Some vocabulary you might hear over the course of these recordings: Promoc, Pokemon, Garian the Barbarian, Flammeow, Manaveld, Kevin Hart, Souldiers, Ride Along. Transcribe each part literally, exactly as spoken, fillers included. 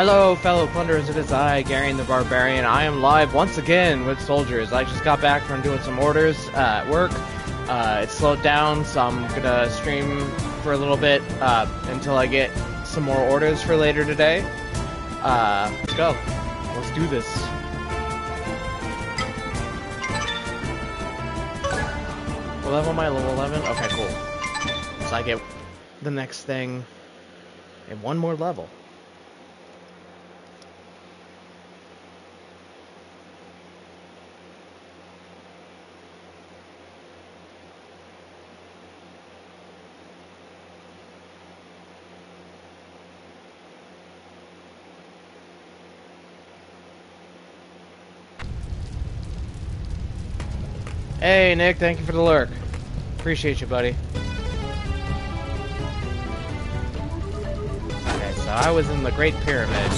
Hello, fellow plunderers, it is I, Garian the Barbarian. I am live once again with Souldiers. I just got back from doing some orders uh, at work. Uh, it slowed down, so I'm gonna stream for a little bit uh, until I get some more orders for later today. Uh, let's go. Let's do this. What level am I? Level eleven? Okay, cool. So I get the next thing in one more level. Hey, Nick, thank you for the lurk. Appreciate you, buddy. Okay, so I was in the Great Pyramid.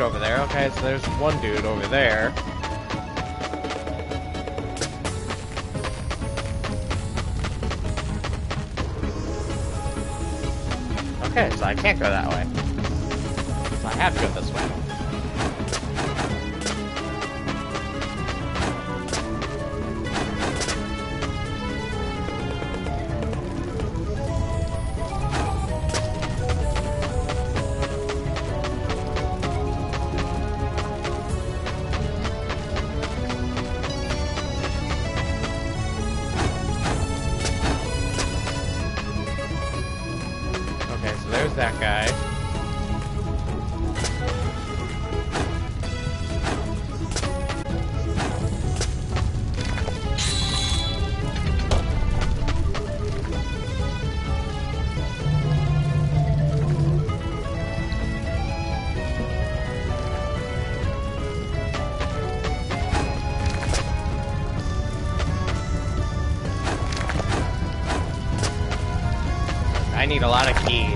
Over there. Okay, so there's one dude over there. Okay, so I can't go that way. So I have to go this way. Need a lot of keys.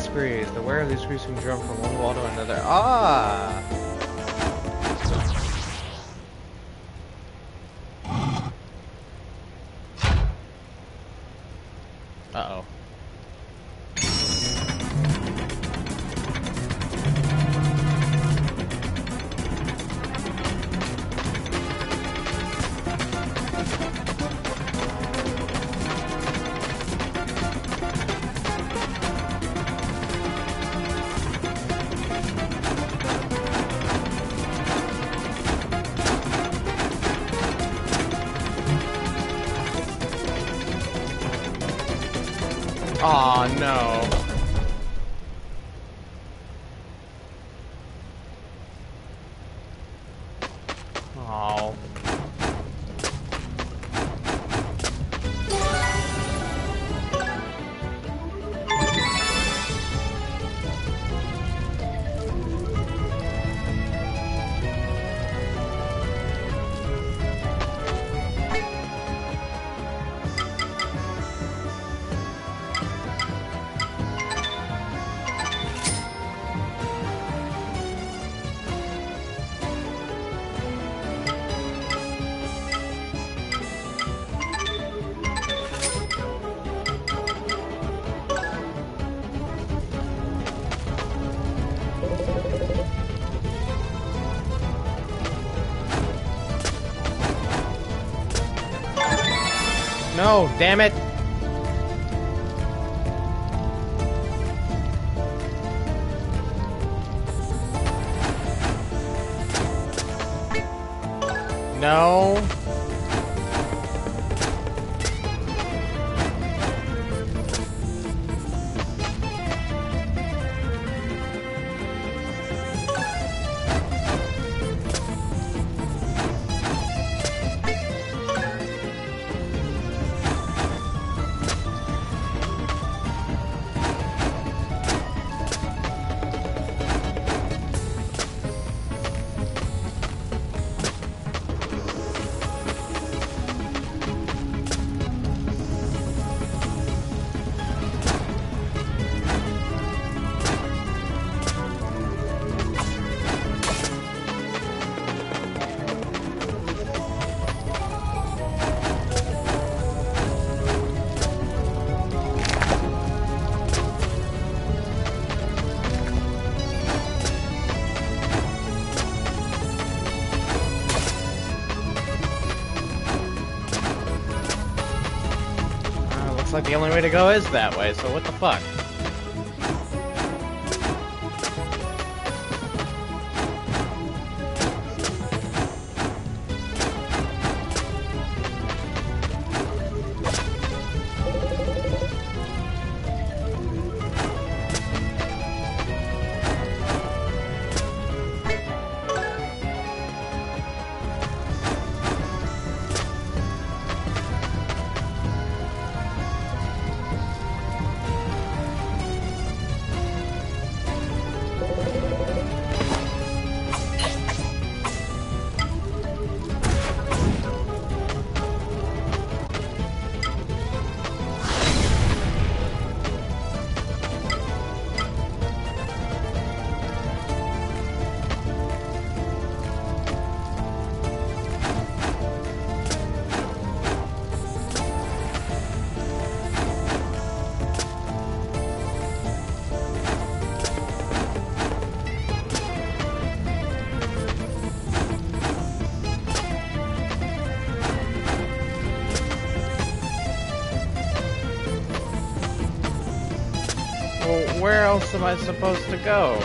Screws. The wear of these screws can jump from one wall to another. Ah! Uh-oh. Aw, oh, no. No, damn it. No. Like the only way to go is that way, so what the fuck? Where else am I supposed to go?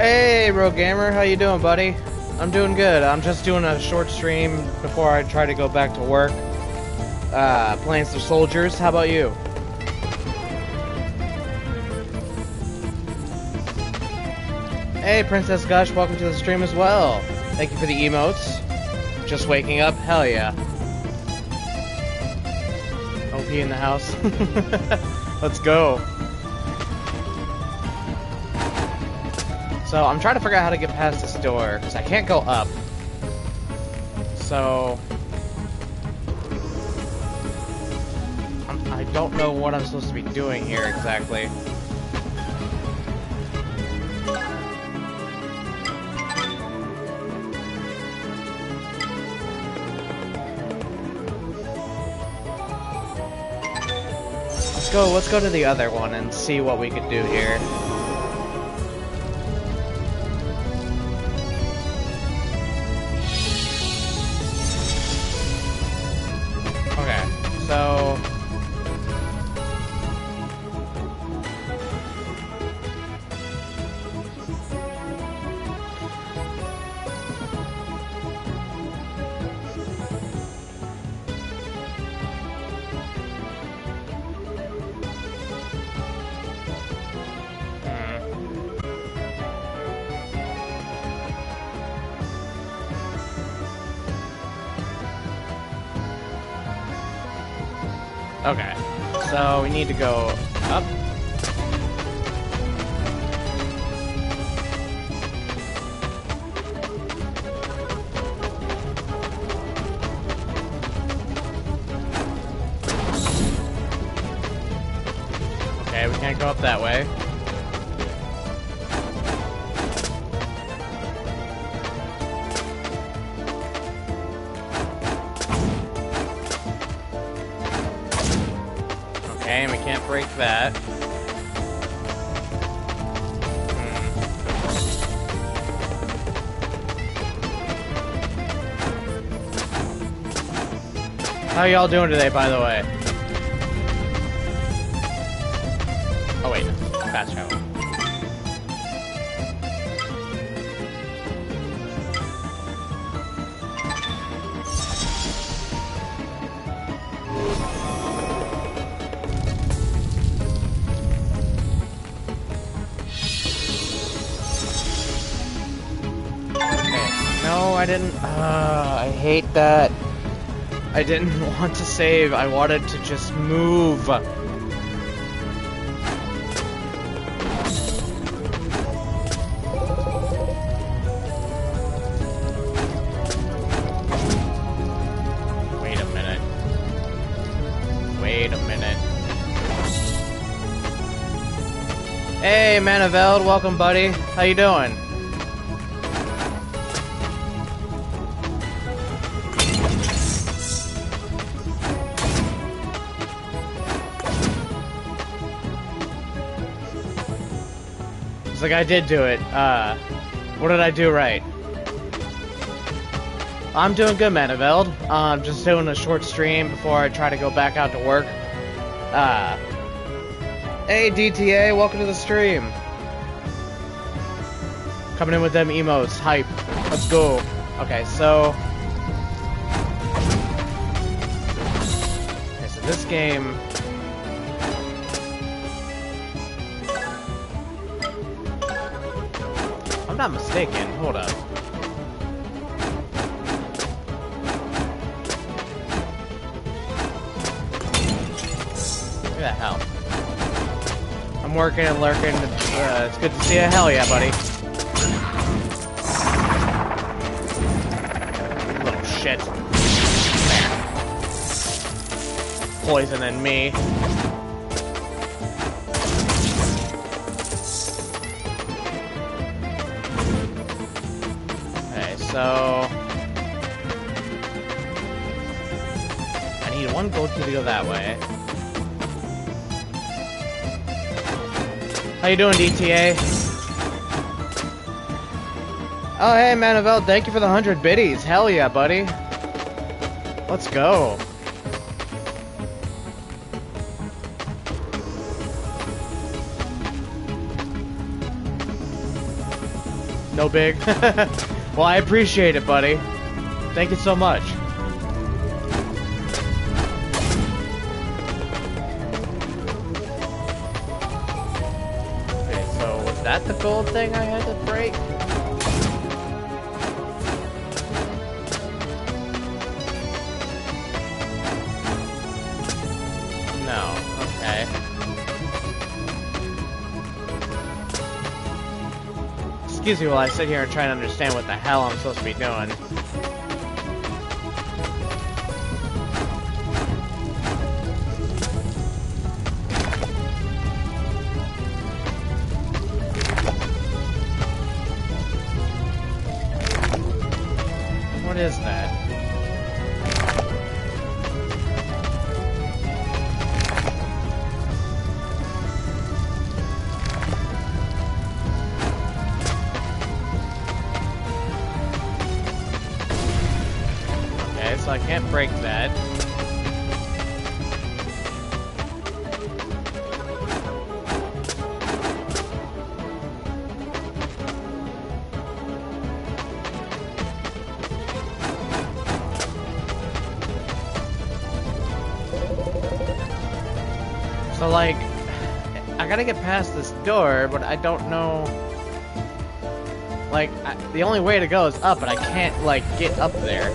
Hey, Bro Gamer, how you doing, buddy? I'm doing good. I'm just doing a short stream before I try to go back to work. Uh, playing some Souldiers. How about you? Hey, Princess Gush, welcome to the stream as well. Thank you for the emotes. Just waking up? Hell yeah. O P in the house. Let's go. So, I'm trying to figure out how to get past this door, because I can't go up. So... I'm, I don't know what I'm supposed to be doing here, exactly. Let's go, let's go to the other one and see what we could do here. Okay, so... Okay, so we need to go up. Okay, we can't go up that way. And we can't break that. Hmm. How y'all doing today, by the way? Oh wait, fast travel. I didn't, uh, I hate that. I didn't want to save, I wanted to just move. Wait a minute. Wait a minute. Hey, Manaveld, welcome, buddy. How you doing? Like I did do it. Uh, what did I do right? I'm doing good, Manaveld. Uh, I'm just doing a short stream before I try to go back out to work. Uh, hey, D T A, welcome to the stream. Coming in with them emotes. Hype. Let's go. Okay, so... Okay, so this game... I'm not mistaken, hold up. Look at that hell. I'm working and lurking. Uh, it's good to see you. Hell yeah, buddy. Little shit. Poison in me. So I need one gold key to go that way. How you doing, D T A? Oh hey, Manaveld, thank you for the hundred biddies. Hell yeah, buddy. Let's go. No big. Well, I appreciate it, buddy. Thank you so much. Okay, so was that the gold thing I had to break? No. Okay. Excuse me while I sit here and try and understand what the hell I'm supposed to be doing. So I can't break that. So like, I gotta get past this door, but I don't know. Like, I, the only way to go is up, but I can't like get up there.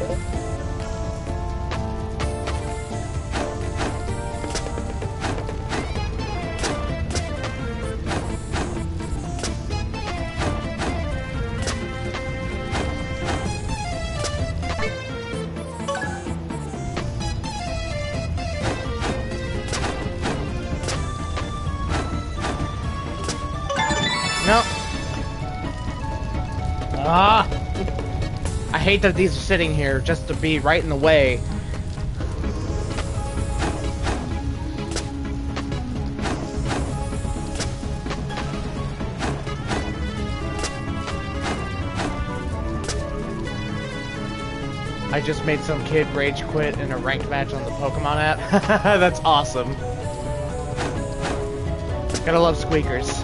Ah! I hate that these are sitting here just to be right in the way. I just made some kid rage quit in a ranked match on the Pokemon app. That's awesome. Gotta love squeakers.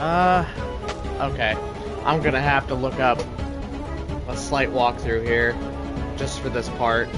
Uh, okay. I'm gonna have to look up a slight walkthrough here, just for this part.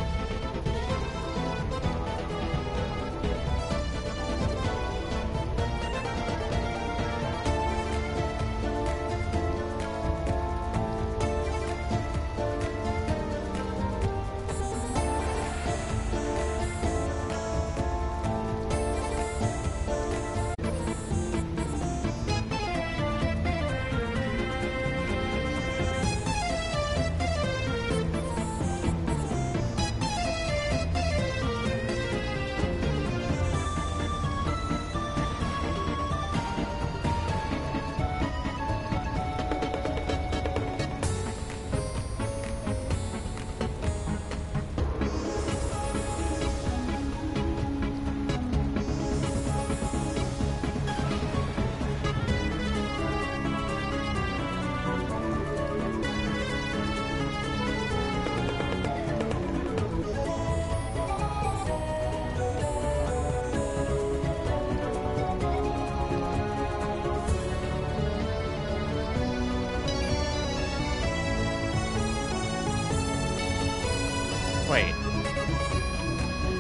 Wait.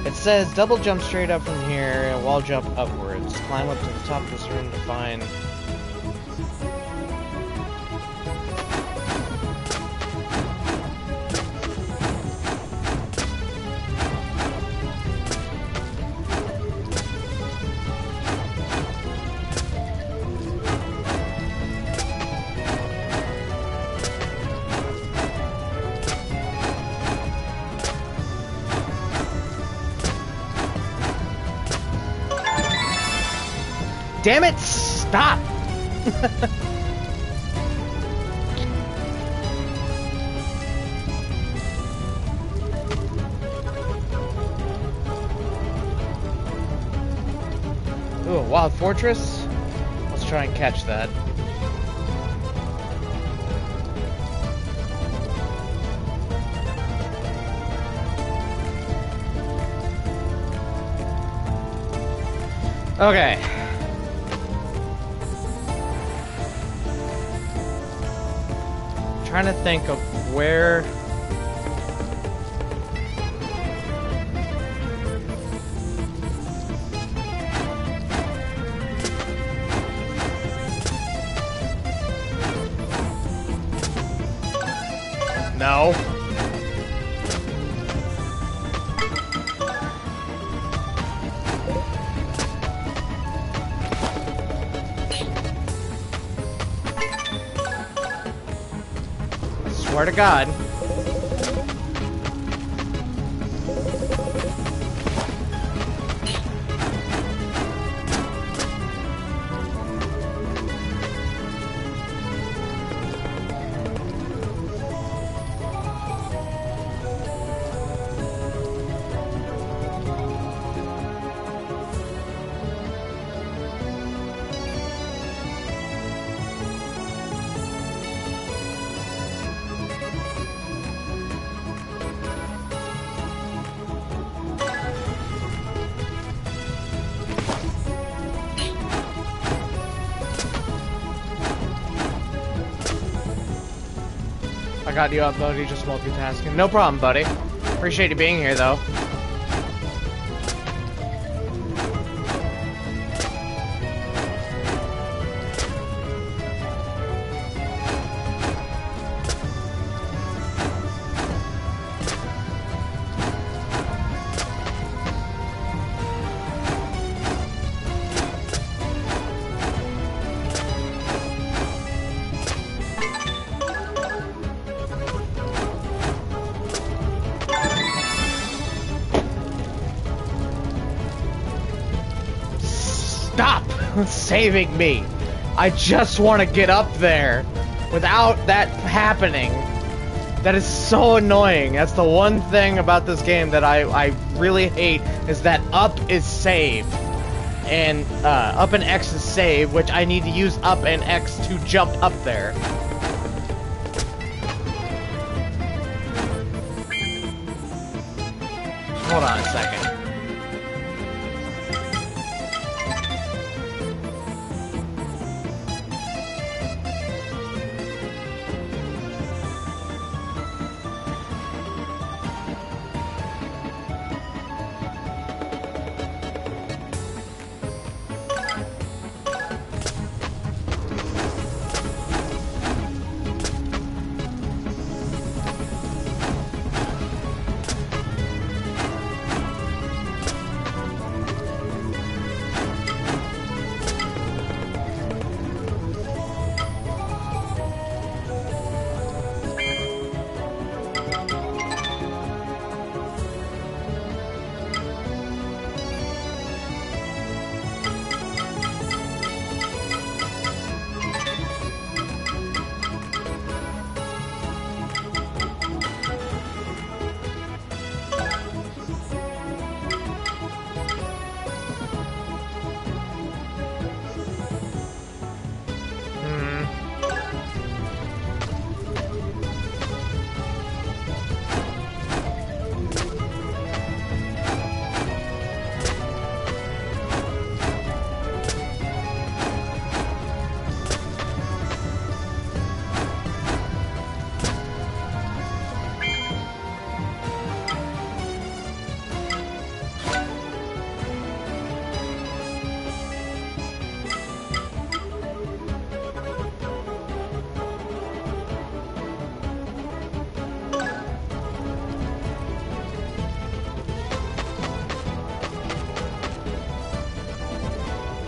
It says double jump straight up from here, wall jump upwards. Climb up to the top of this room to find... Damn it, stop! Ooh, a wild fortress? Let's try and catch that. Okay. I'm trying to think of where... No. Swear to God. I got you up, buddy. Just multitasking. No problem, buddy. Appreciate you being here, though. Saving me. I just want to get up there without that happening. That is so annoying. That's the one thing about this game that I, I really hate is that up is save. And uh, up and X is save, which I need to use up and X to jump up there. Hold on a second.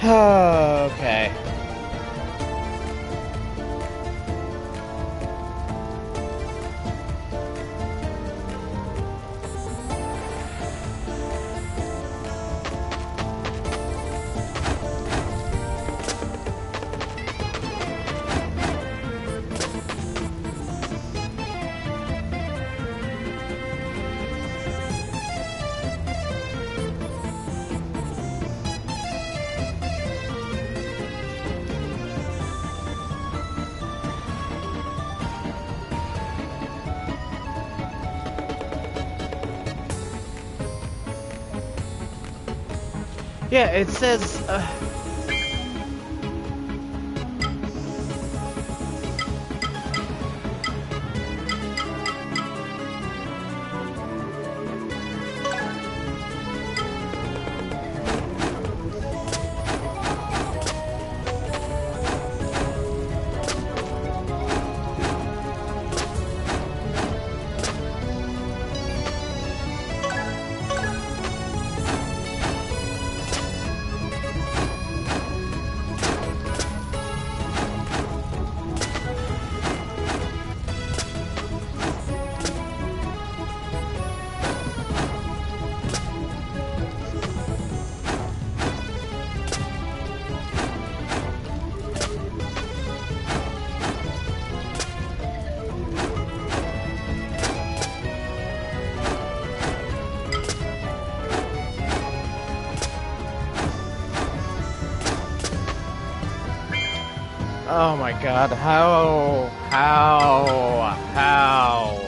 Okay. Yeah, it says... Uh... Oh my god, how, how, how?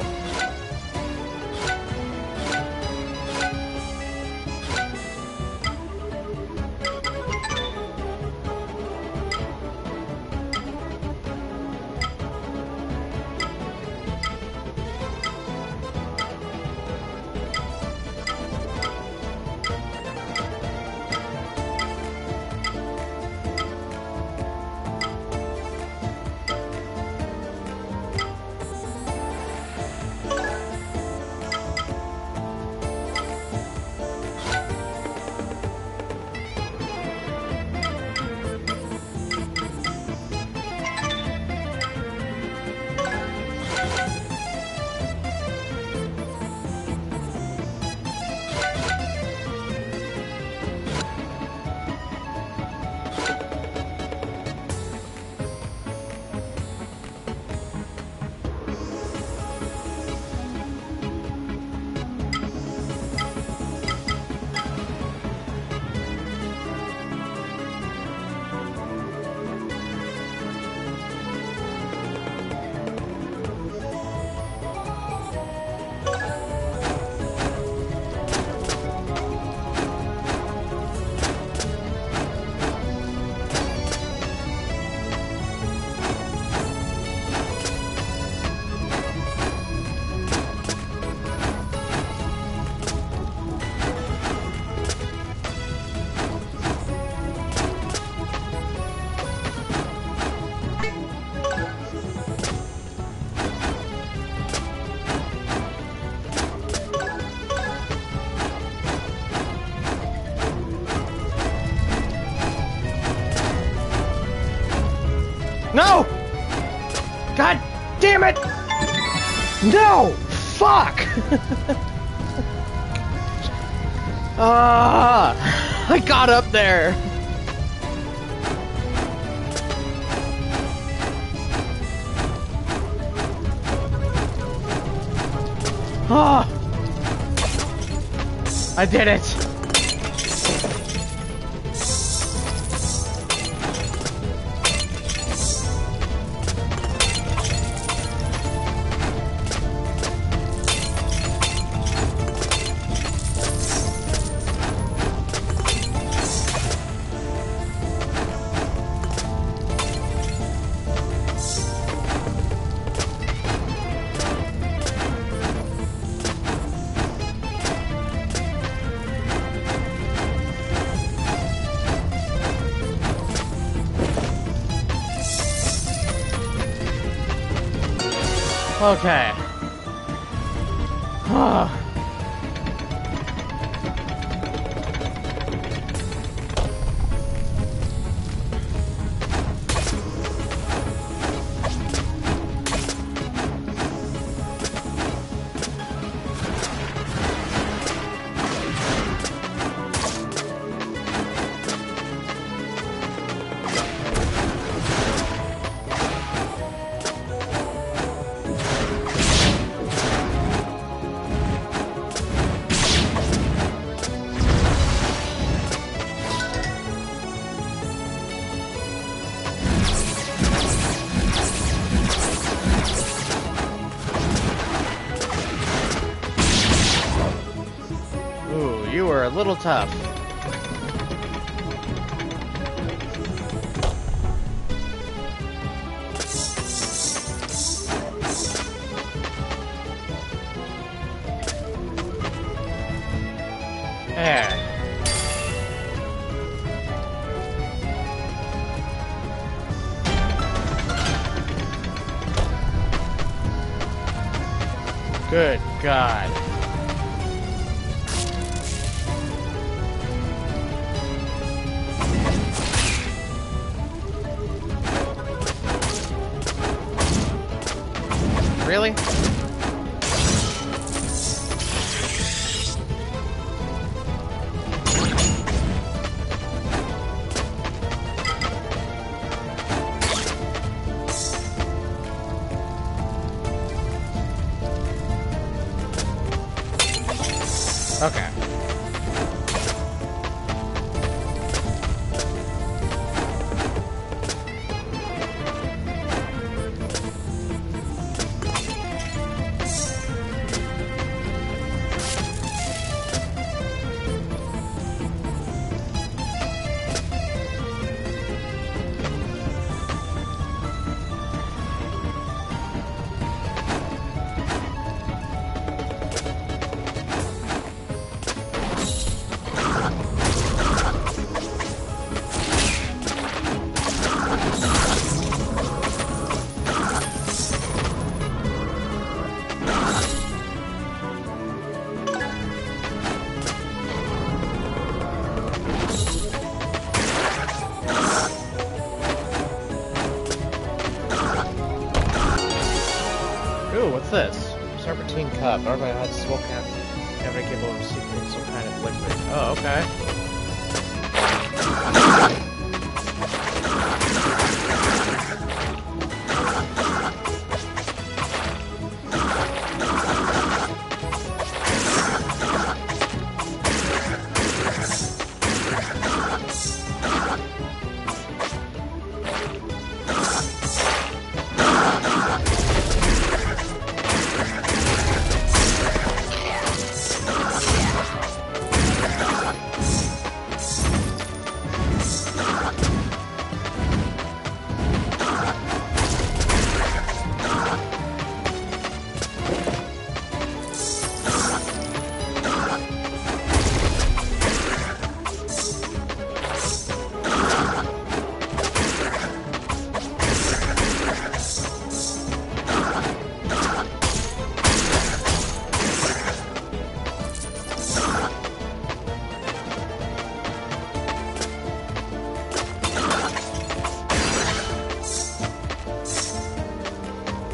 No! God damn it! No! Fuck! Ah! uh, I got up there! Ah! Uh, I did it! Okay. Ah. Ooh, you were a little tough. There. Good God. Really? Okay. This? Serpentine cup. Or my hot smoke cap. Every giveaway of secret, some kind of liquid. Oh, okay.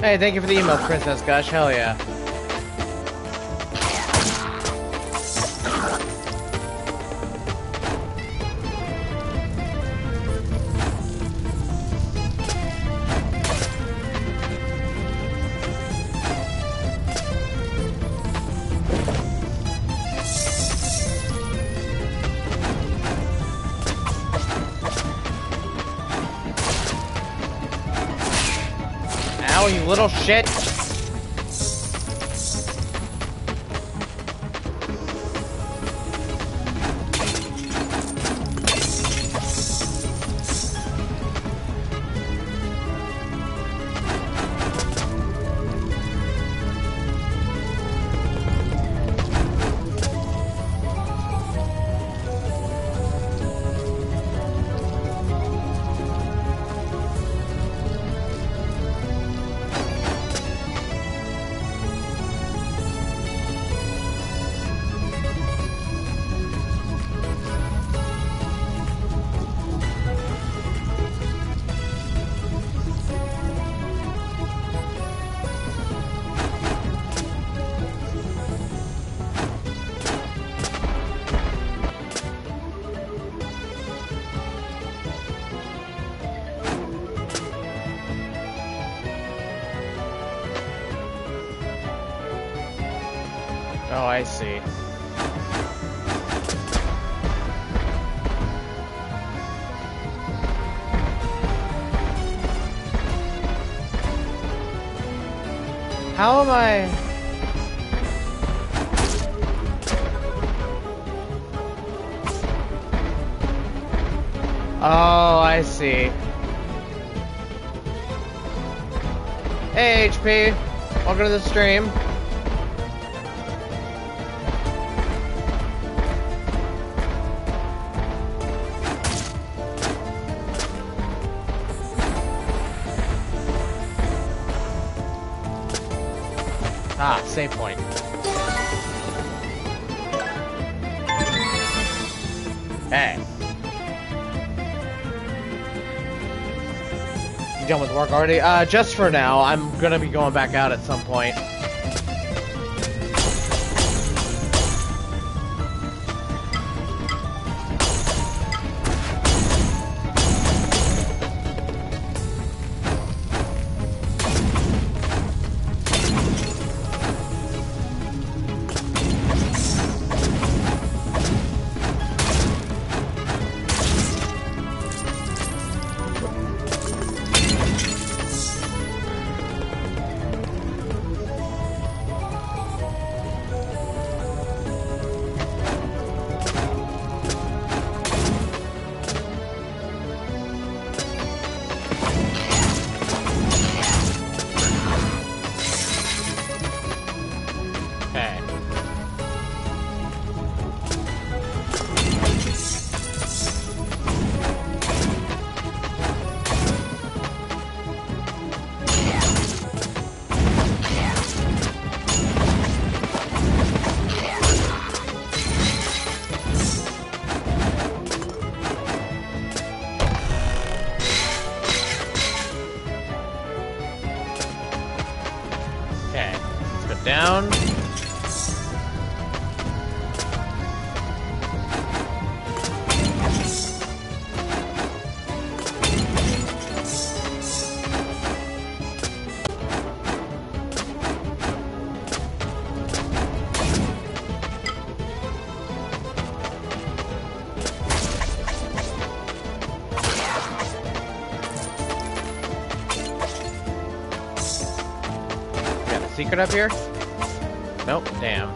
Hey, thank you for the email, Princess. Gosh, hell yeah. You little shit. Oh, I see. How am I... Oh, I see. Hey, H P. Welcome to the stream. Ah, save point. Hey. You done with work already? Uh, just for now. I'm gonna be going back out at some point. Secret up here? Nope, damn.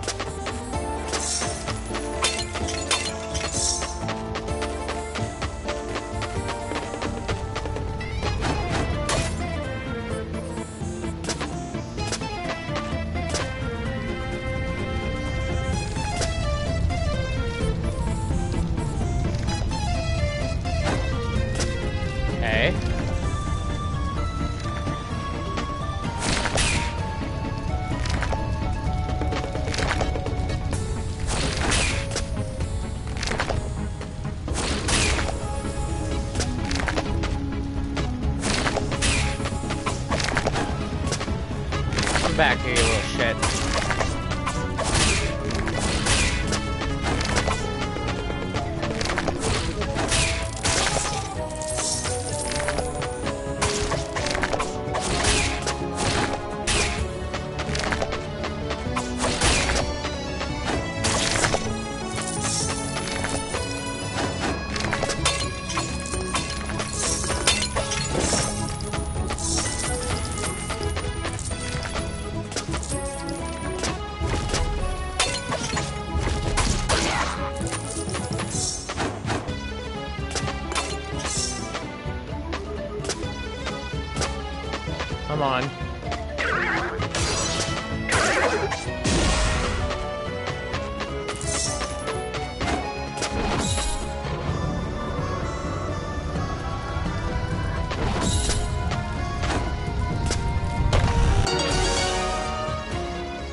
Back here, you little shit.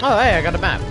Oh, hey, I got a map.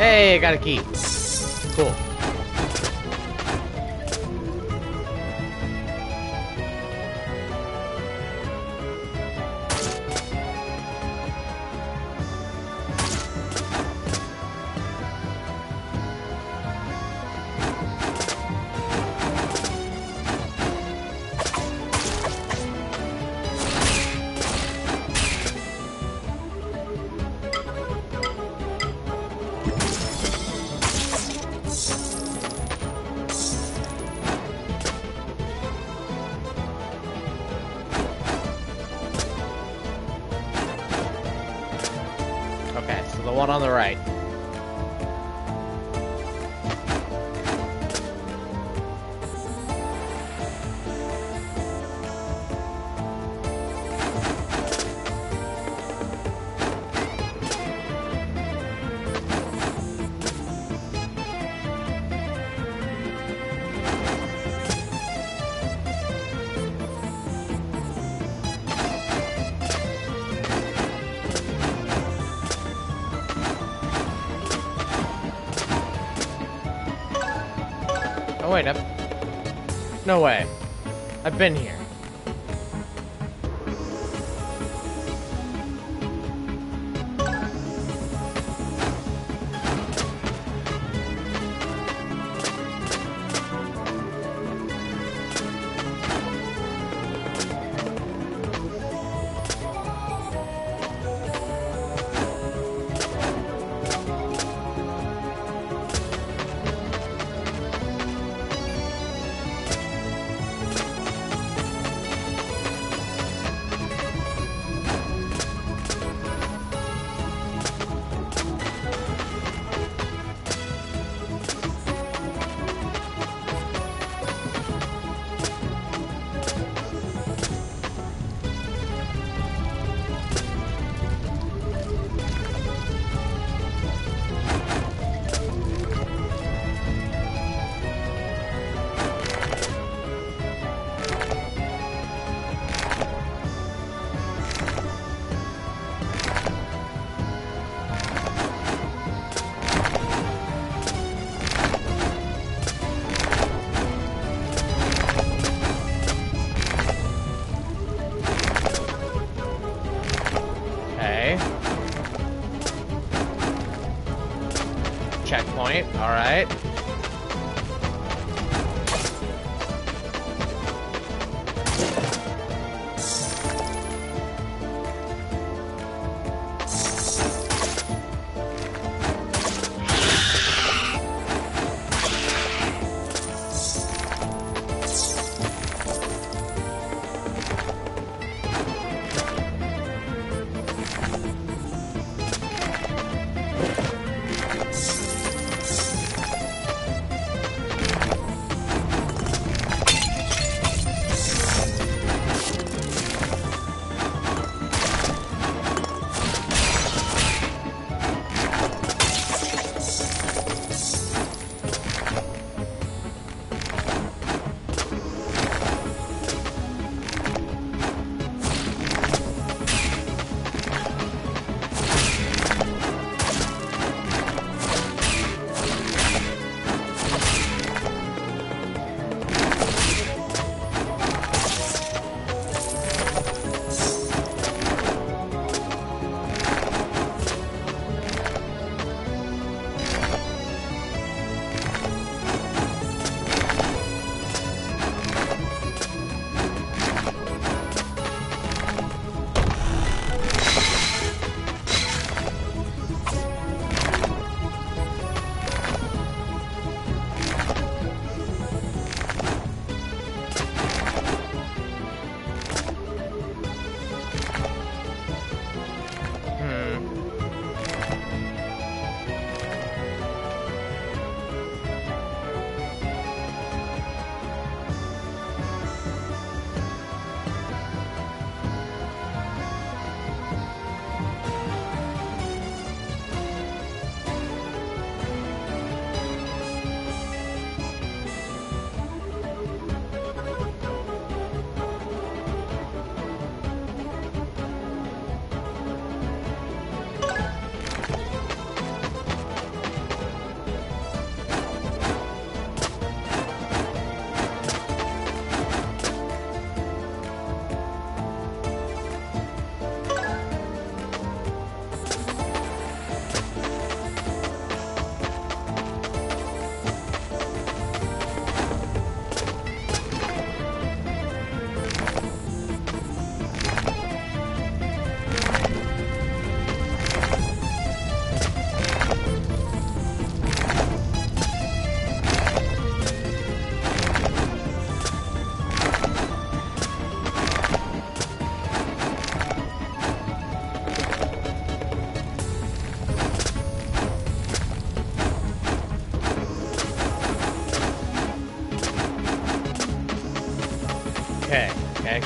Hey, I got a key. Cool. Wait up. No way. I've been here. Checkpoint, all right.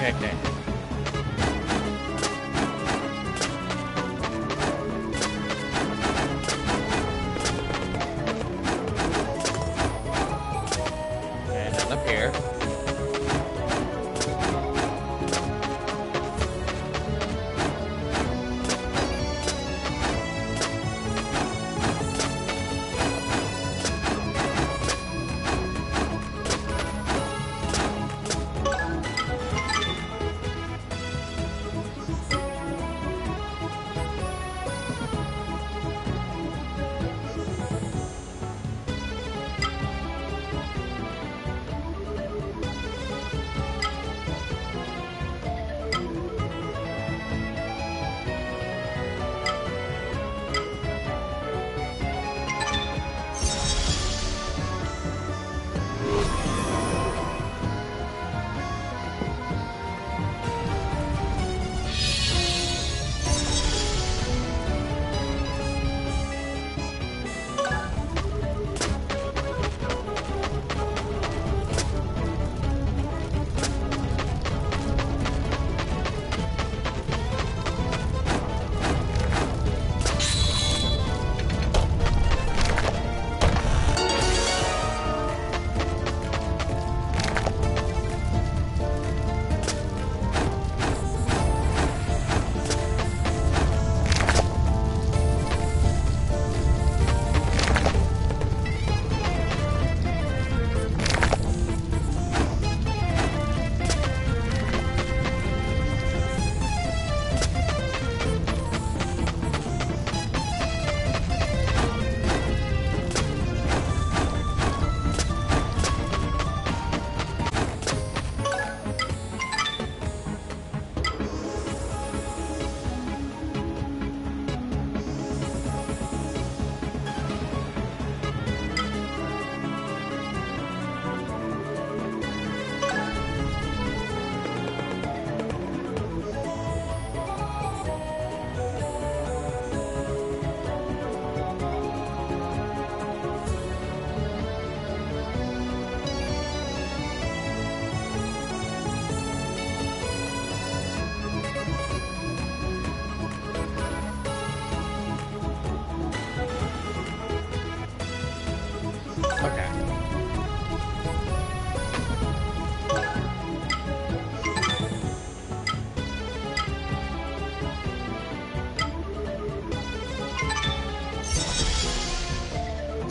okay, okay.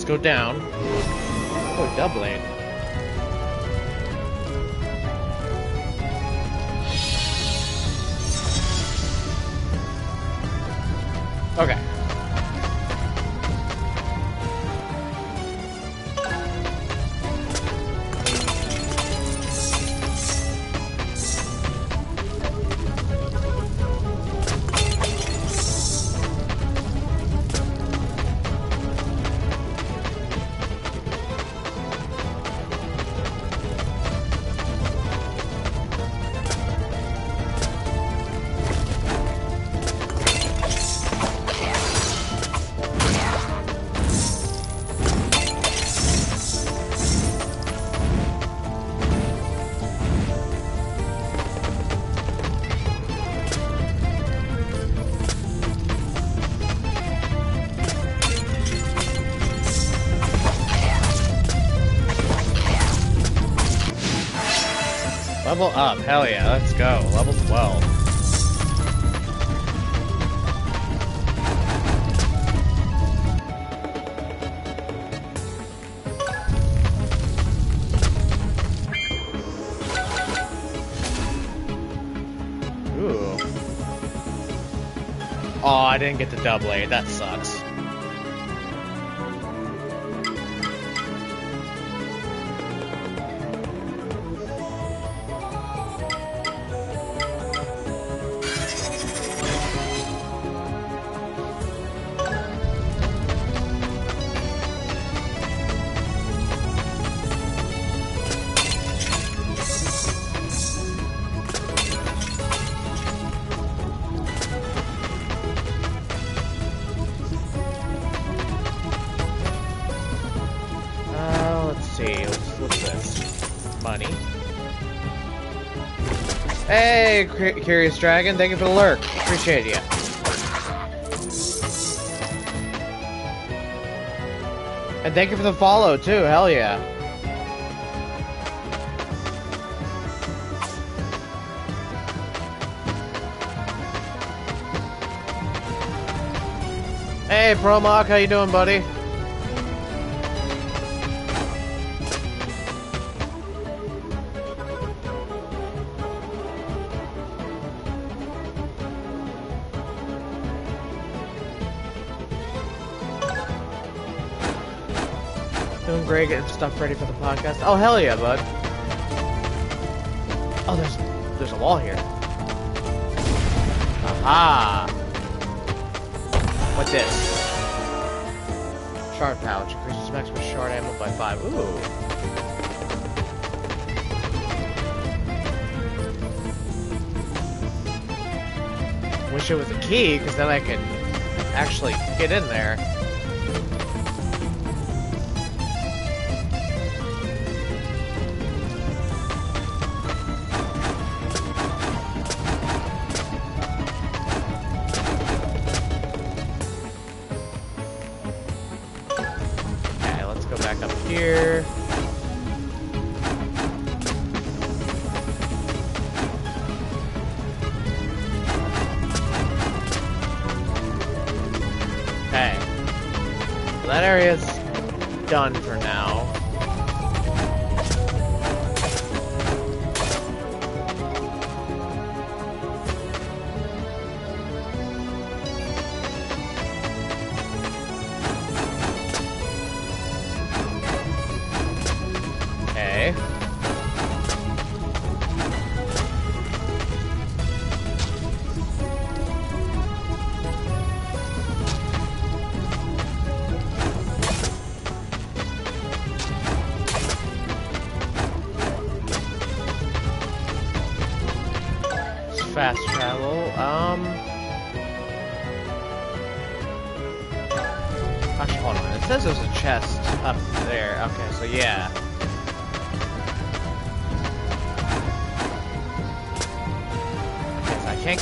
Go down. Oh, doubling. Okay. Level up, hell yeah, let's go. Level twelve. Ooh. Aw, oh, I didn't get the double A, that sucks. Hey, Curious Dragon, thank you for the lurk. Appreciate you. And thank you for the follow, too. Hell yeah. Hey, Promoc, how you doing, buddy? Greg, getting stuff ready for the podcast. Oh, hell yeah, bud. Oh, there's there's a wall here. Aha! What's this? Shard pouch. Increases maximum shard ammo by five. Ooh. Wish it was a key, because then I could actually get in there.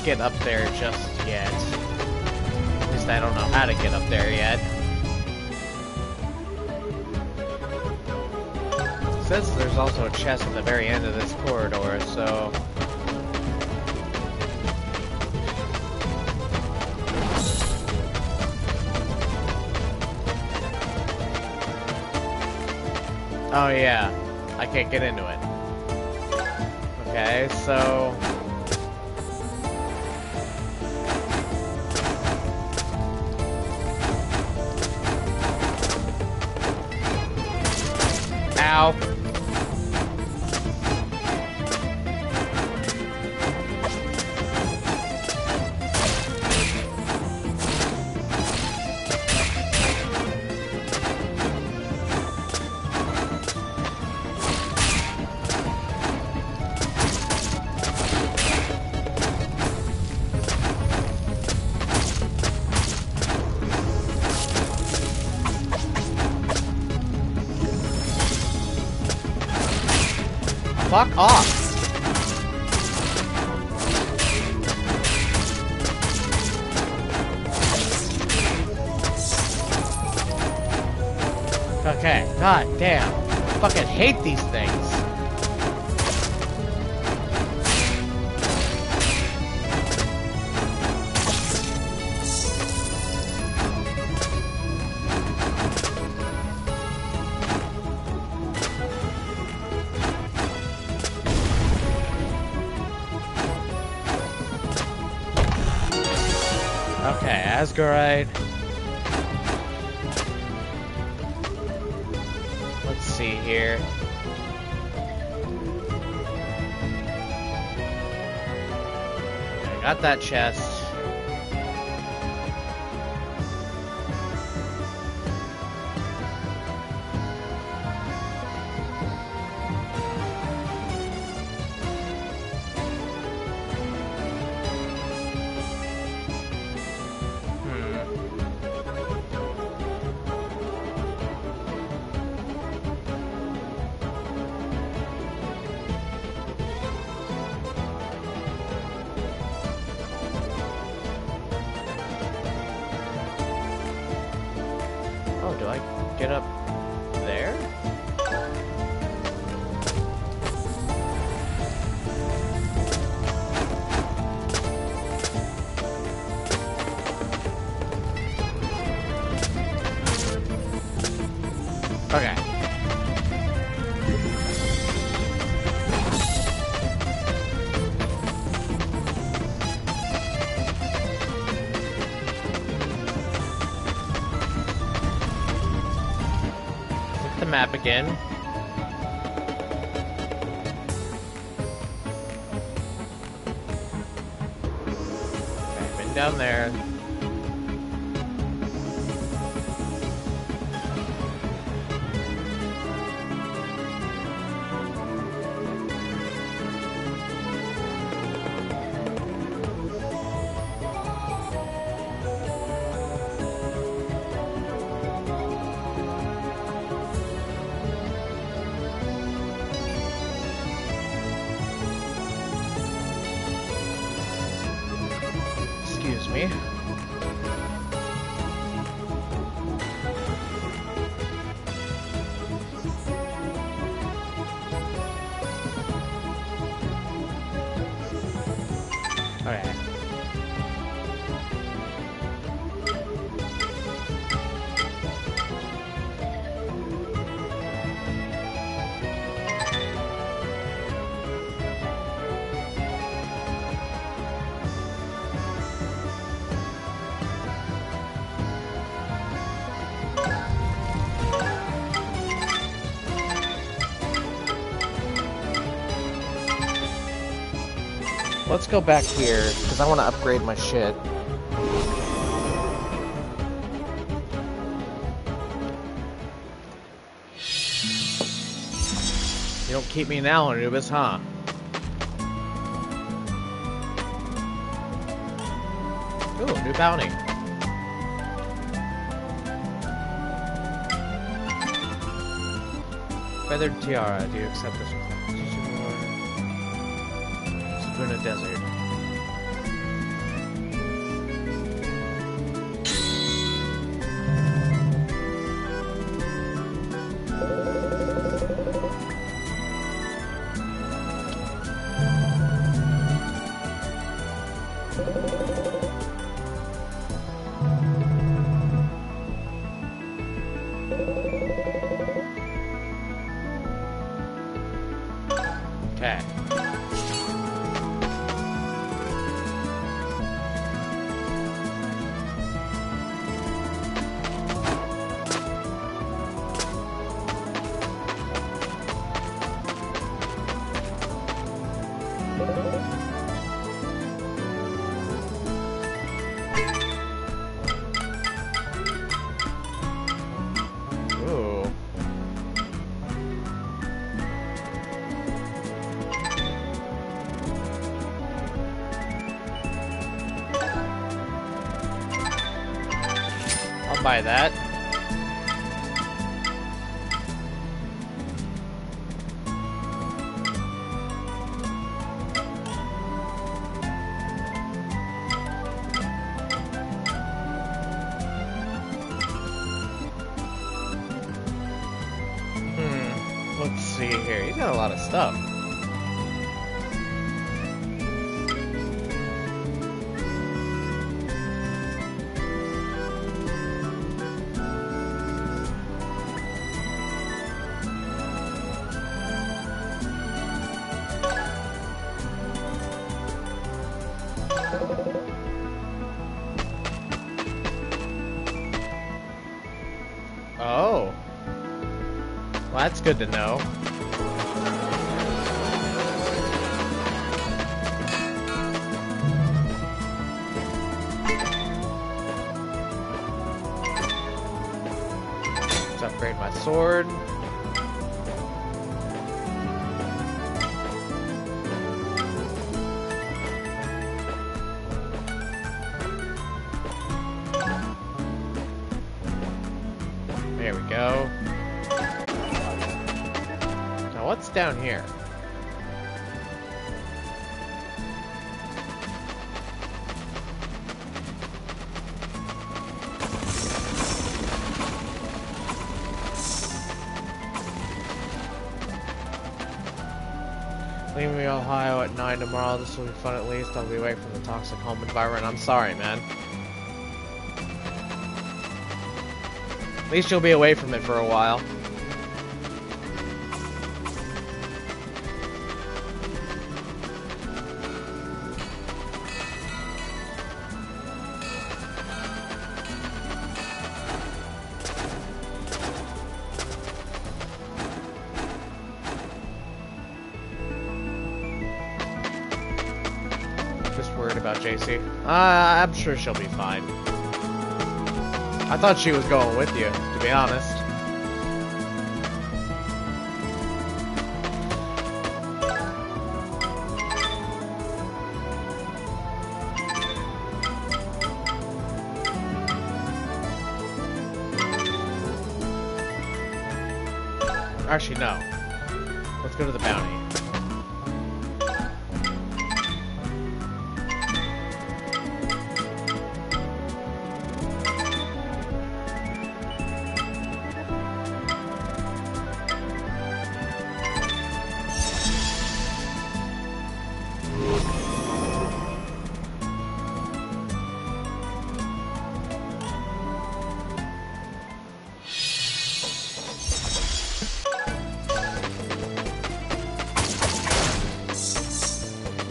Get up there just yet. At least I don't know how to get up there yet. Since there's also a chest at the very end of this corridor, so... Oh yeah, I can't get into it. Okay, so... Fuck off! Okay, god damn. I fucking hate these things. Alright. Let's see here. I got that chest. get up there? Okay. Hit the map again. Okay, been down there. Me. Okay. Let's go back here, because I want to upgrade my shit. You don't keep me now, Anubis, huh? Ooh, new bounty. Feathered Tiara, do you accept this one? In a desert. Okay. Buy that. Hmm. Let's see here. He's got a lot of stuff. Oh. Well, that's good to know. Let's upgrade my sword. There we go. Now what's down here? Leave me Ohio at nine tomorrow. This will be fun at least. I'll be away from the toxic home environment. I'm sorry, man. At least you'll be away from it for a while. Uh, I'm sure she'll be fine. I thought she was going with you, to be honest. Actually, no. Let's go to the bounty.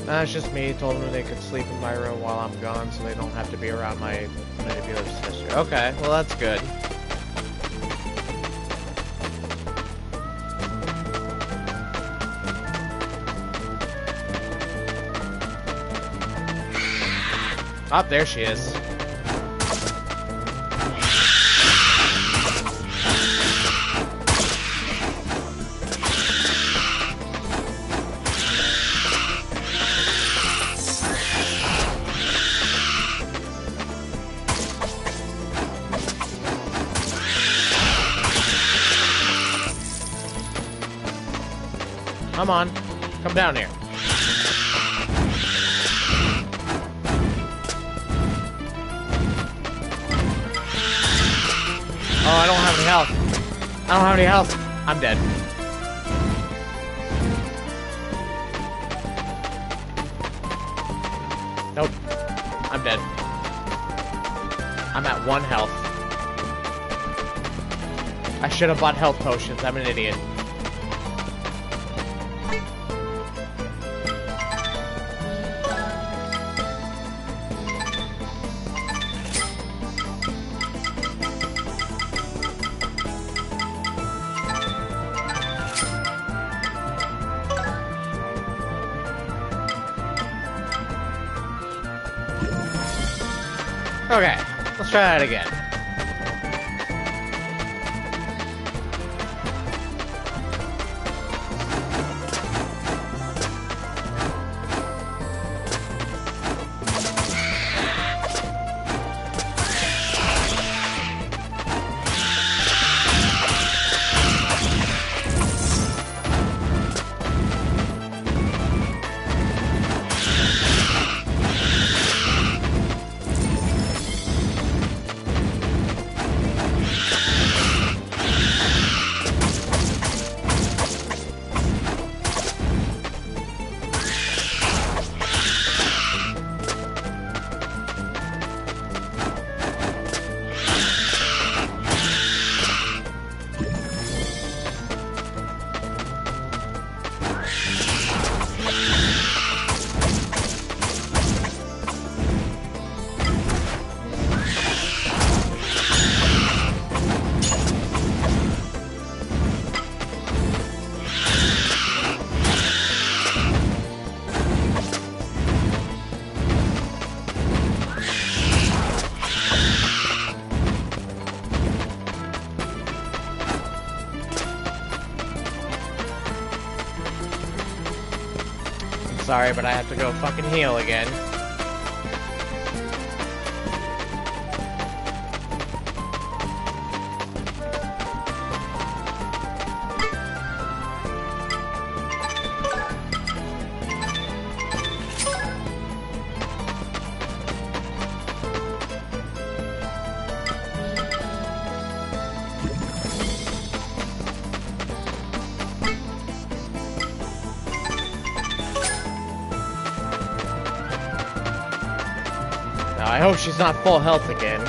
That's just me. Told them they could sleep in my room while I'm gone, so they don't have to be around my manipulative sister. Okay, well that's good. Ah, there she is. Come on, come down here. Oh, I don't have any health. I don't have any health. I'm dead. Nope. I'm dead. I'm at one health. I should have bought health potions. I'm an idiot. Okay, let's try that again. Sorry, but I have to go fucking heal again. Now I hope she's not full health again.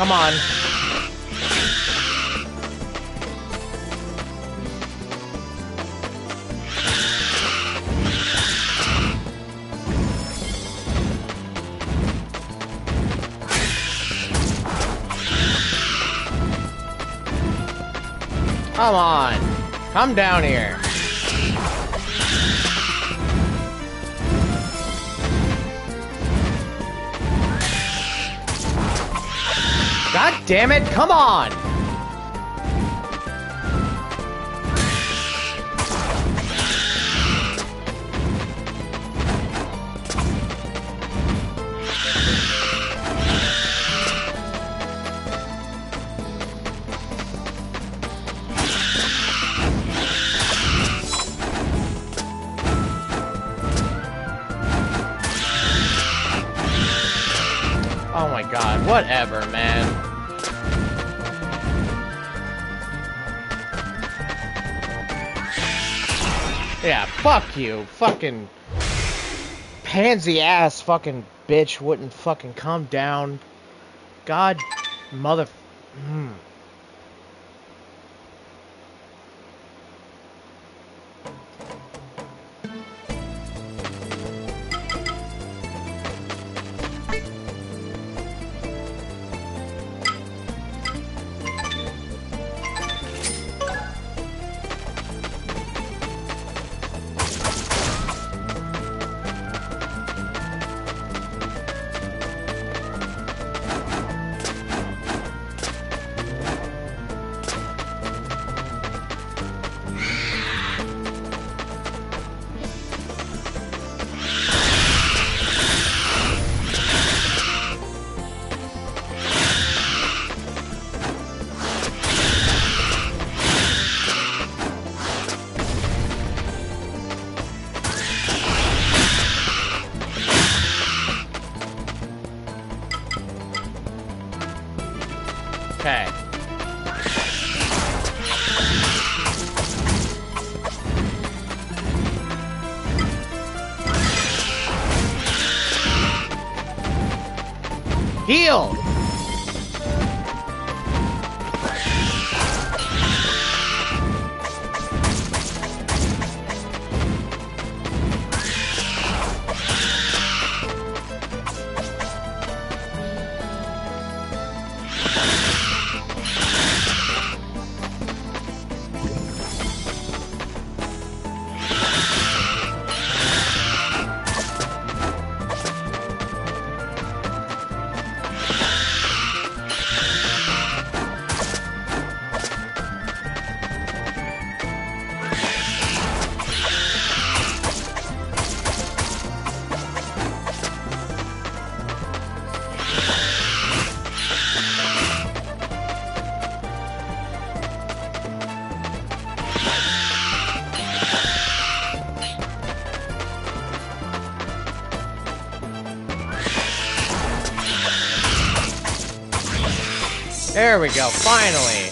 Come on. Come on. Come down here. God damn it, come on! Oh my god, whatever, man. Yeah, fuck you, fucking pansy ass fucking bitch wouldn't fucking come down. God mother... Mm. Okay. Heal! There we go, finally!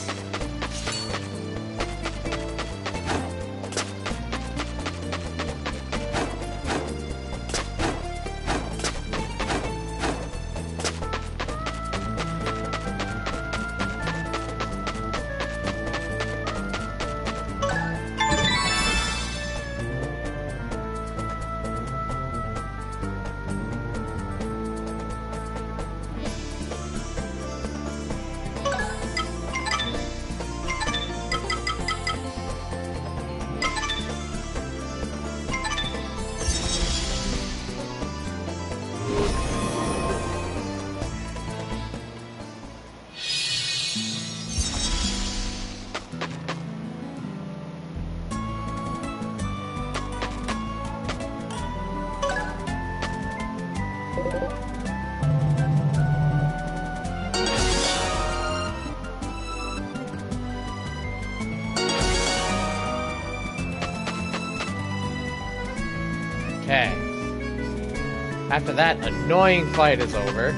Okay. After that annoying fight is over.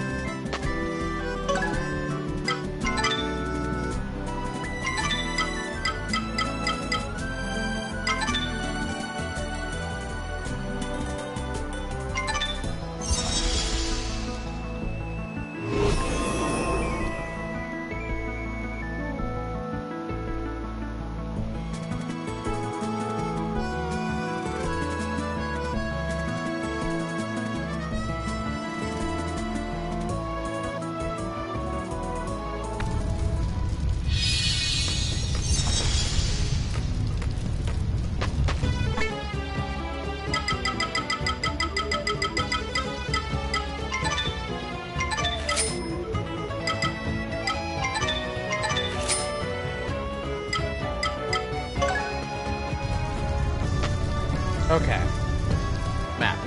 Okay. Map.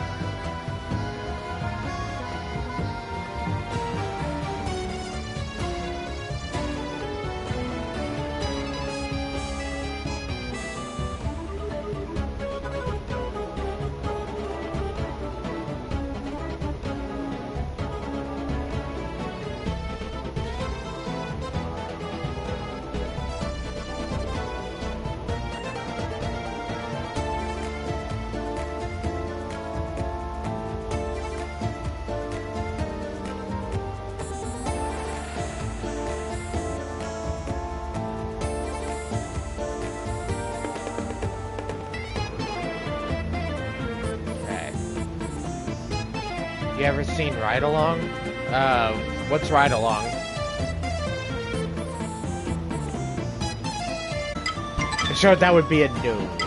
You ever seen Ride Along? Uh, what's Ride Along? I'm sure that would be a noob.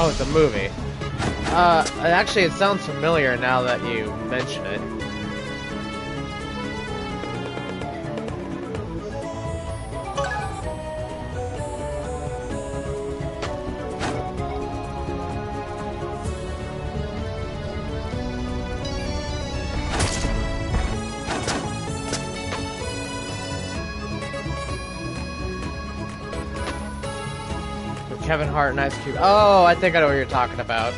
Oh, it's a movie. Uh, actually, it sounds familiar now that you mention it. Kevin Hart and Ice Cube. Oh, I think I know what you're talking about.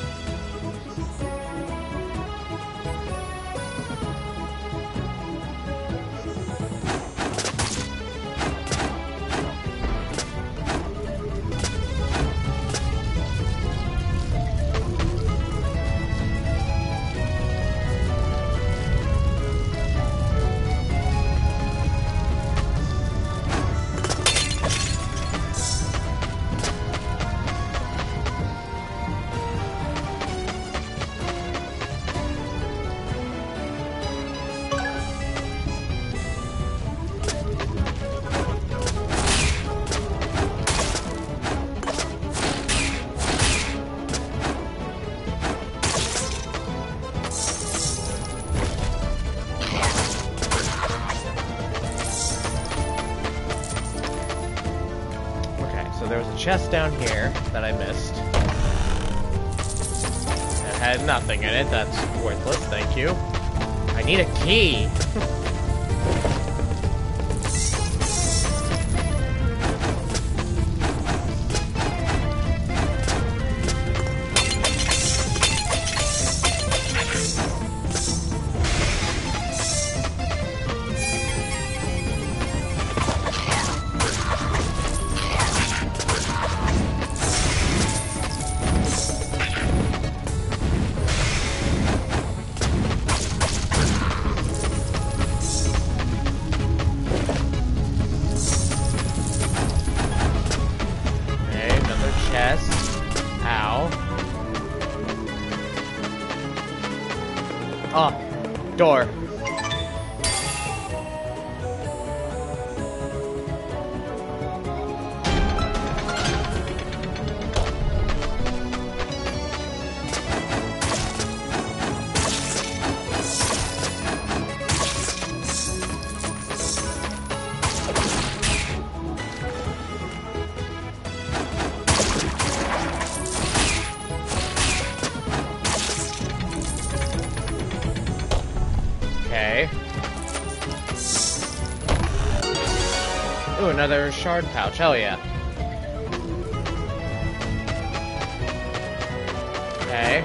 So there was a chest down here that I missed. It had nothing in it, that's worthless, thank you. I need a key! Oh, door. Okay. Ooh, another shard pouch. Hell yeah. Okay.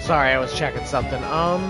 Sorry, I was checking something. Um...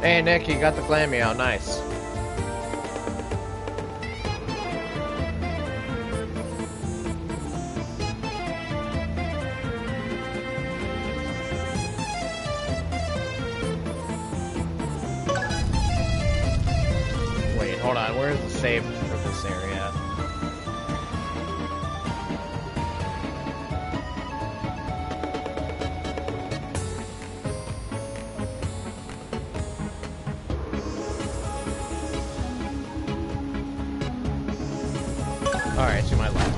Hey Nick, you got the Flammeow, nice. Wait, hold on, where's the save for this area? Alright, to my left.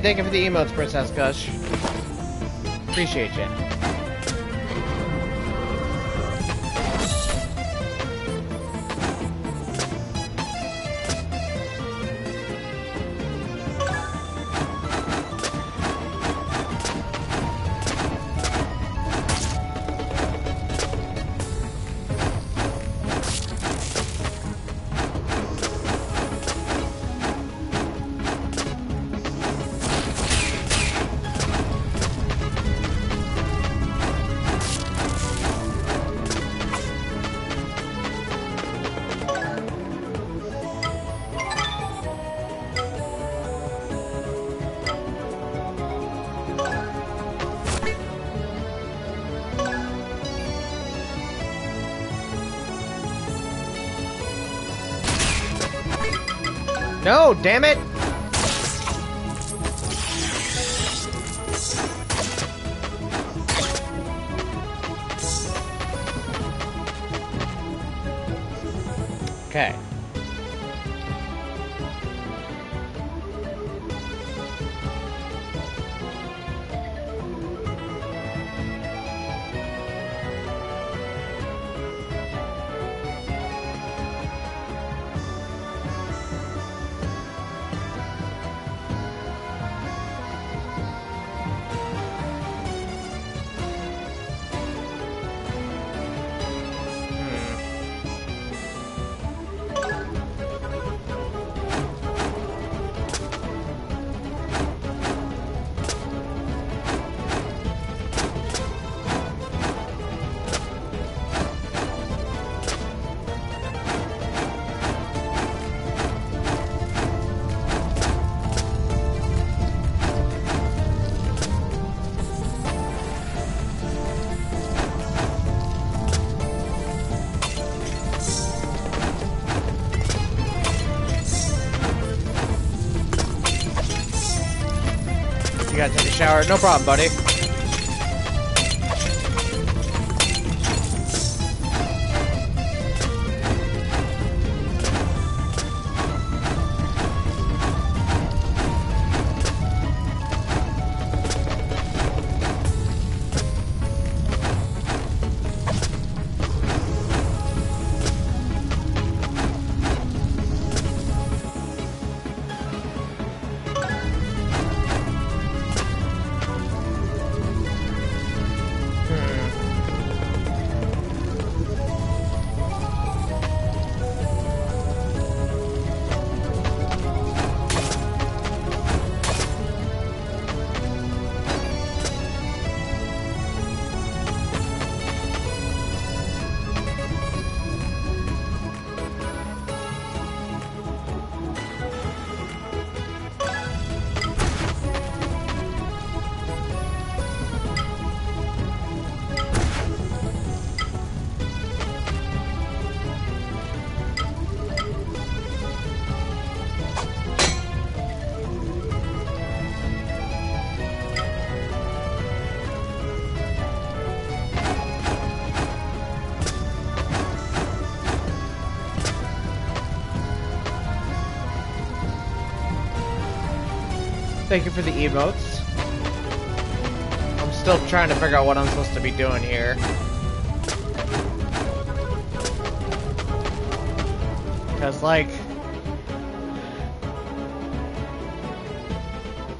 Hey, thank you for the emotes, Princess Gush. Appreciate you. No, damn it! Okay. You gotta take a shower. No problem, buddy. Thank you for the emotes. I'm still trying to figure out what I'm supposed to be doing here. Because, like,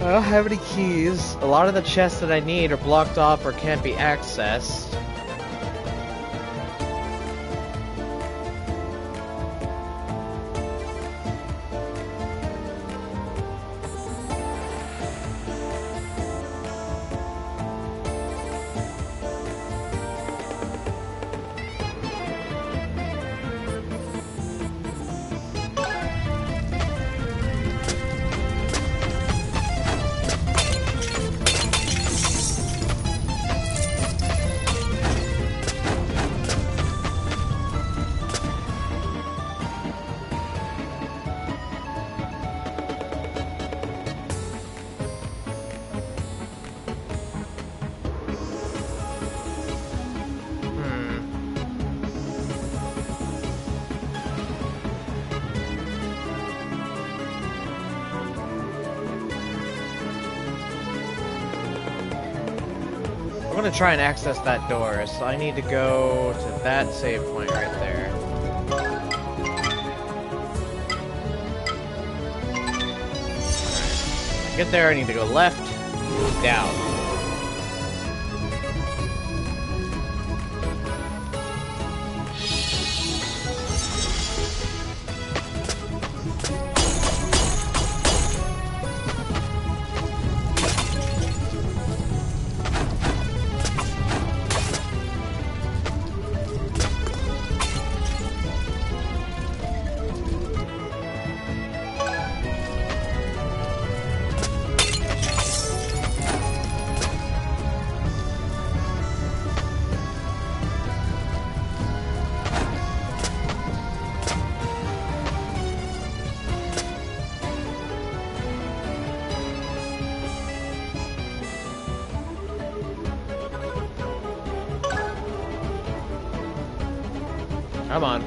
I don't have any keys. A lot of the chests that I need are blocked off or can't be accessed. I'm gonna try and access that door, so I need to go to that save point right there. Alright. Get there, I need to go left, move down. Come on.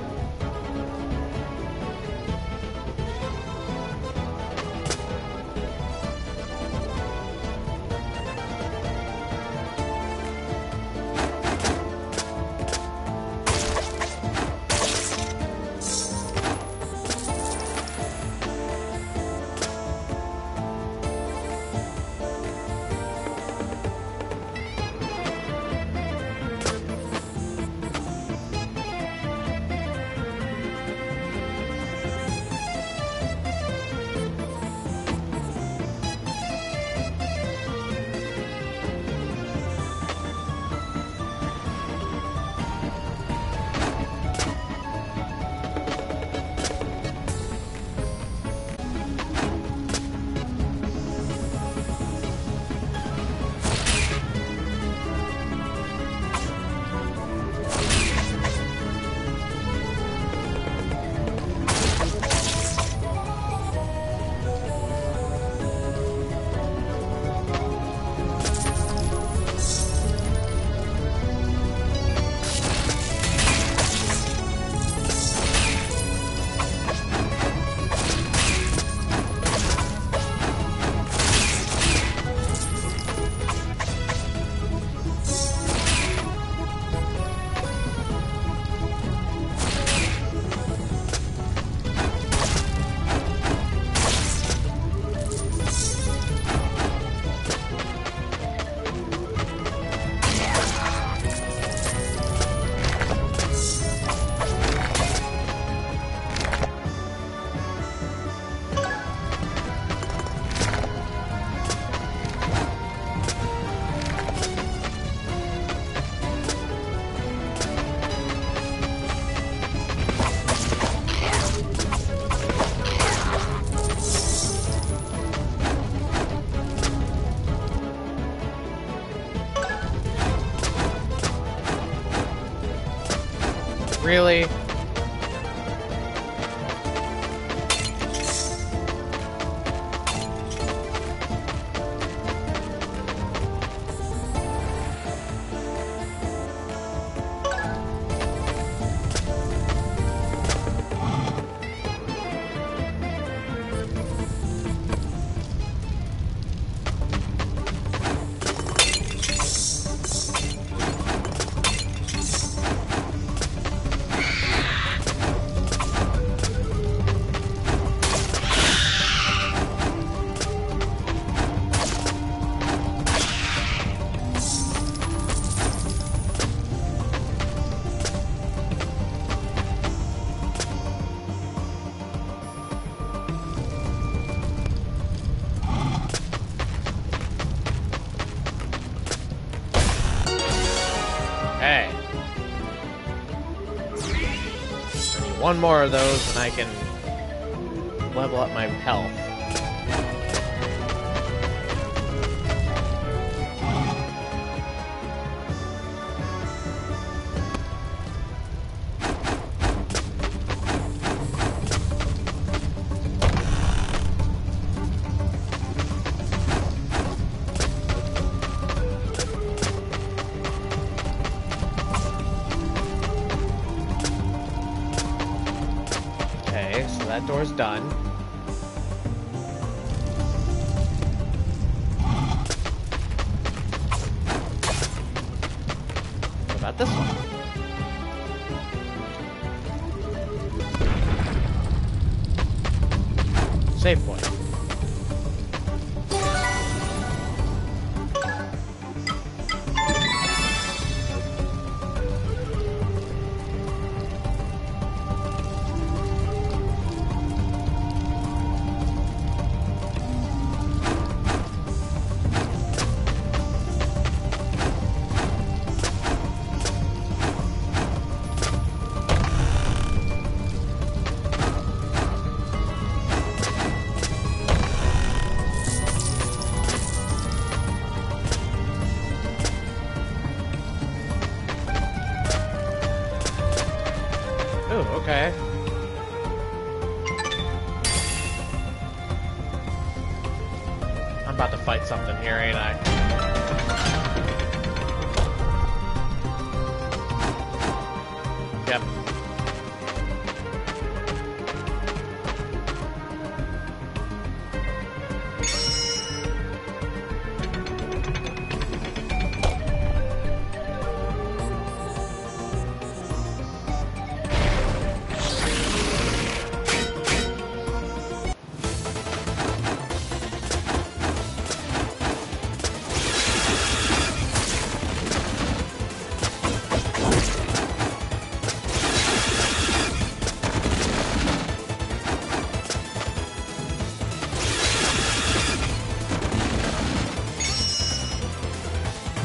Really? One more of those and I can level up my health. That door's done. about this one? Save point.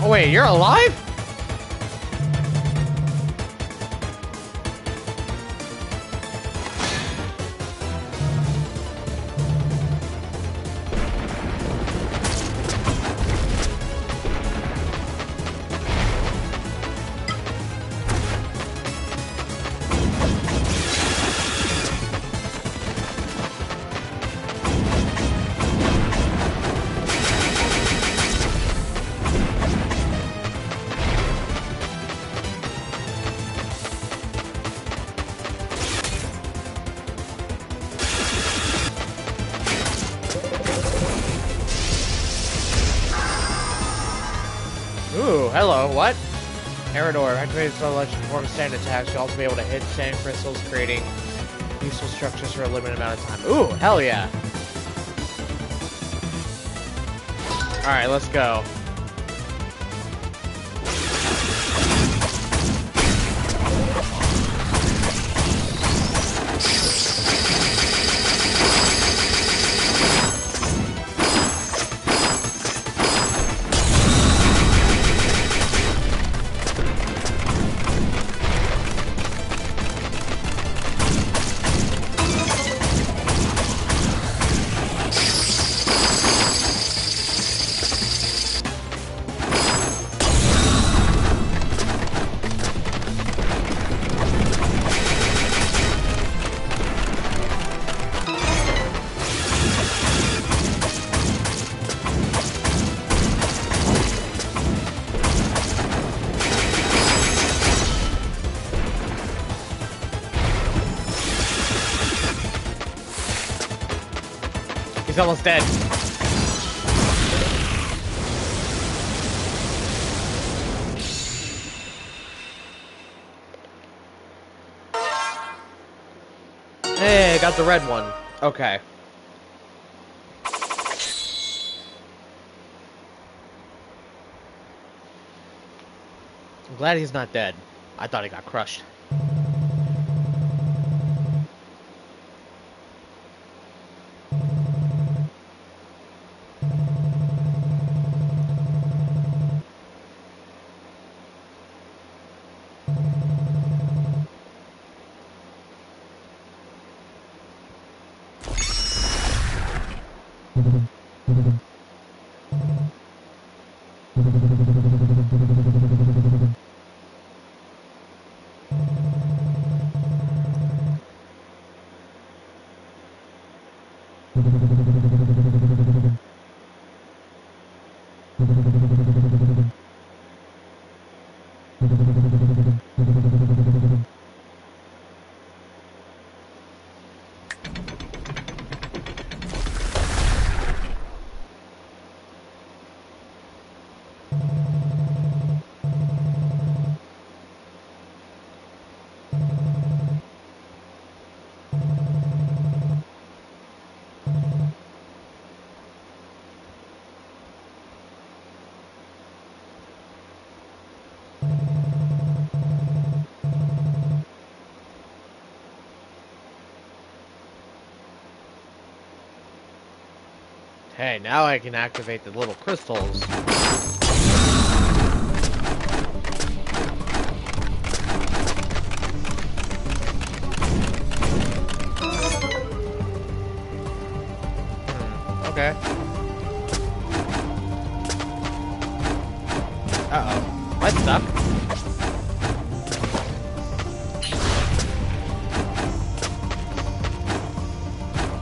Wait, you're alive? So much to perform standard attacks, you'll also be able to hit sand crystals, creating useful structures for a limited amount of time. Ooh, hell yeah! Alright, let's go. He's almost dead. Hey, I got the red one. Okay. I'm glad he's not dead. I thought he got crushed. Hey, now I can activate the little crystals. Okay. Uh-oh. That's stuck.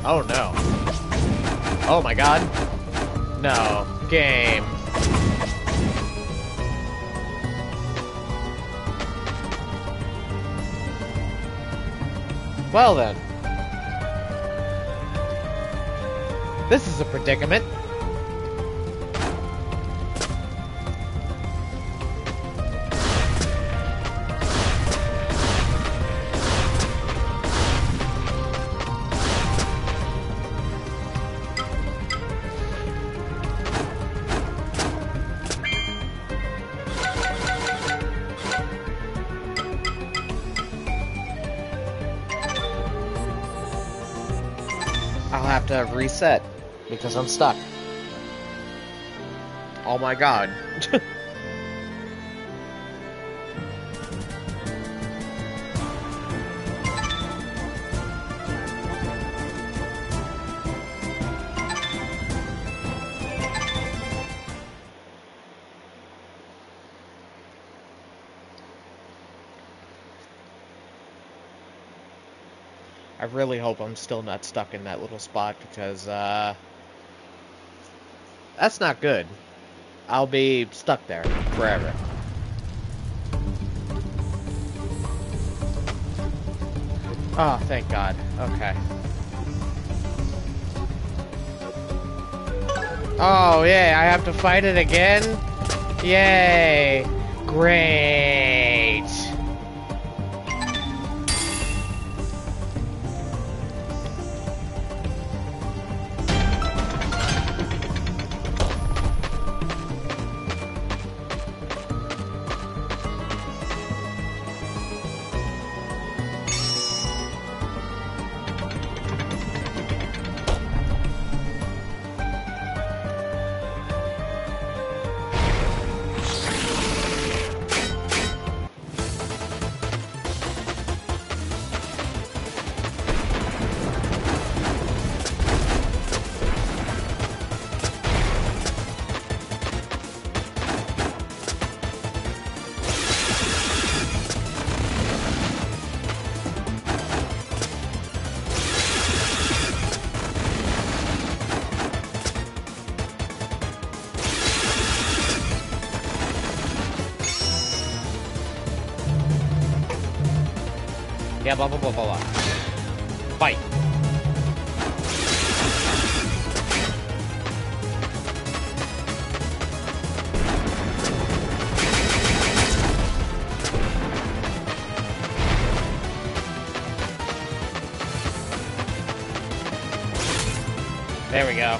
Oh no. Oh my god. No. Game. Well then. This is a predicament. I'll have to reset. Because I'm stuck. Oh my god. I really hope I'm still not stuck in that little spot because, uh... that's not good. I'll be stuck there forever. Oh, thank God. Okay. Oh, yay. I have to fight it again? Yay. Great. Yeah, blah, blah, blah, blah, blah. Fight. There we go.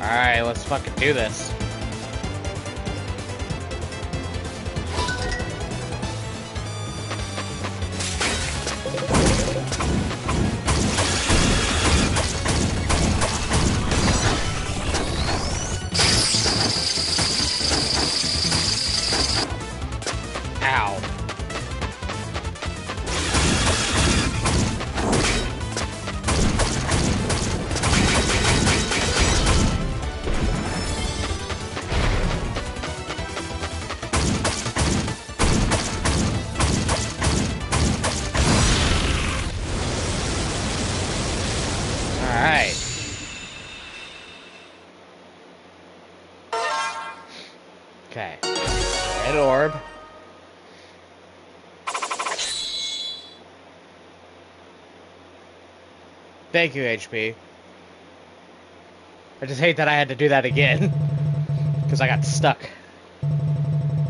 Alright, let's fucking do this. Okay. Red orb. Thank you, H P. I just hate that I had to do that again. Because I got stuck. Another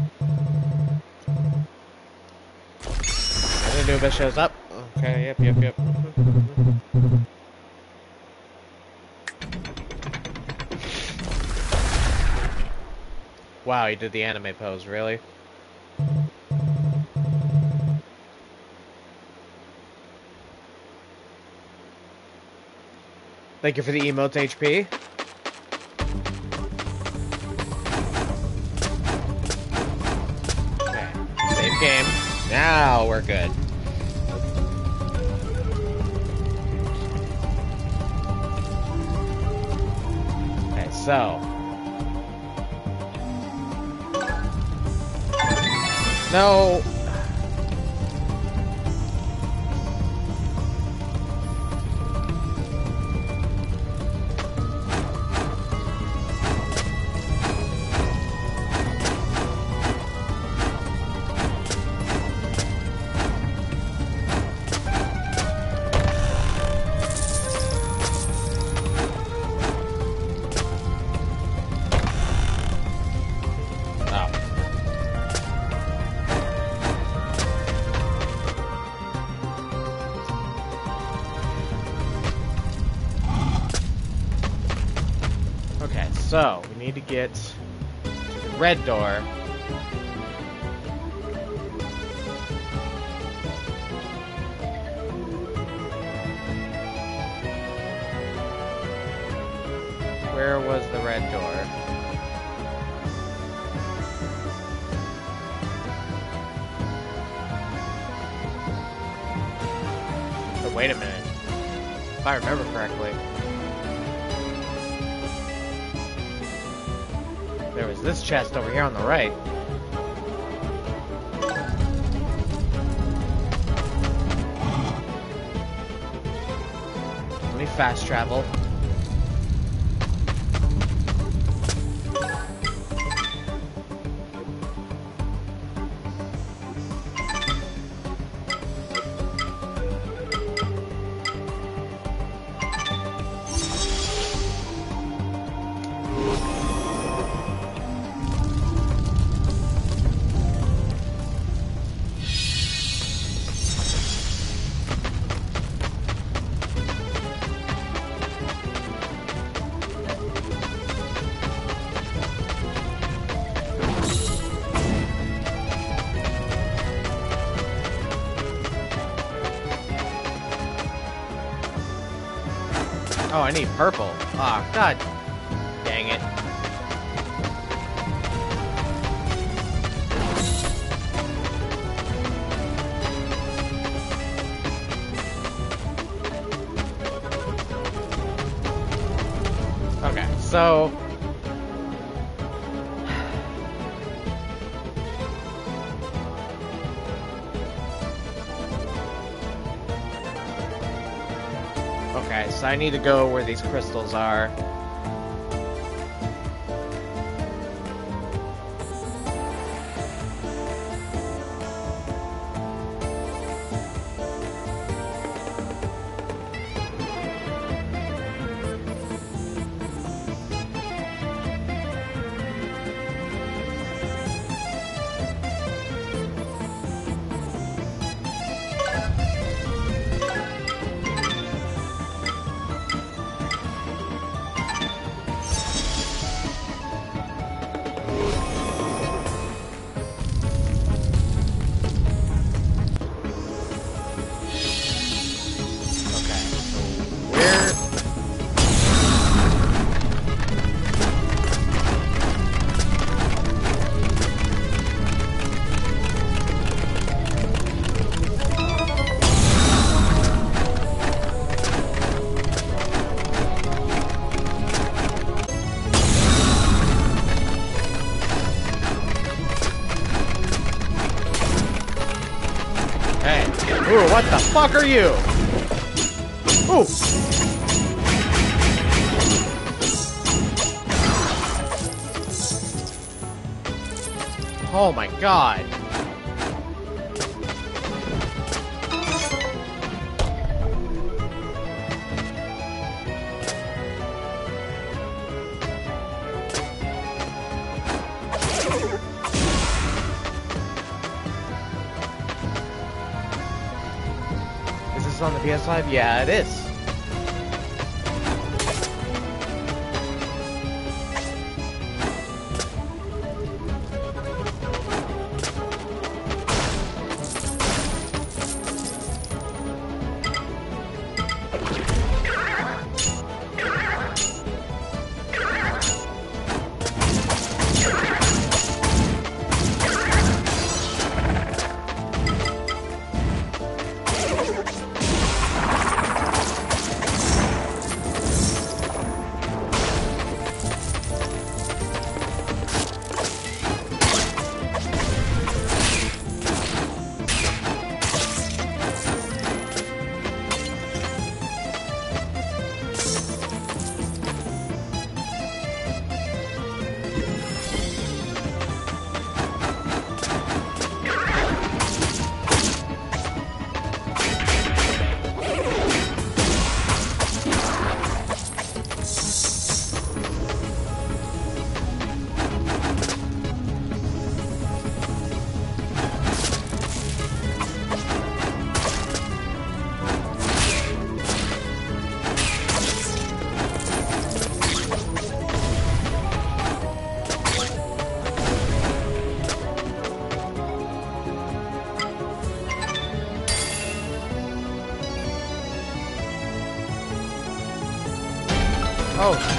noob shows up. Okay, yep, yep, yep. Wow, he did the anime pose, really? Thank you for the emotes, H P. Okay. Save game. Now we're good. Okay, so. No. To get to the red door. Where was the red door? But wait a minute. If I remember correctly. There was this chest over here on the right. Let me fast travel. Oh, I need purple. Ah, oh, god dang it. Okay, so I need to go where these crystals are. What the fuck are you? Ooh! Oh my god. On the P S five? Yeah, it is.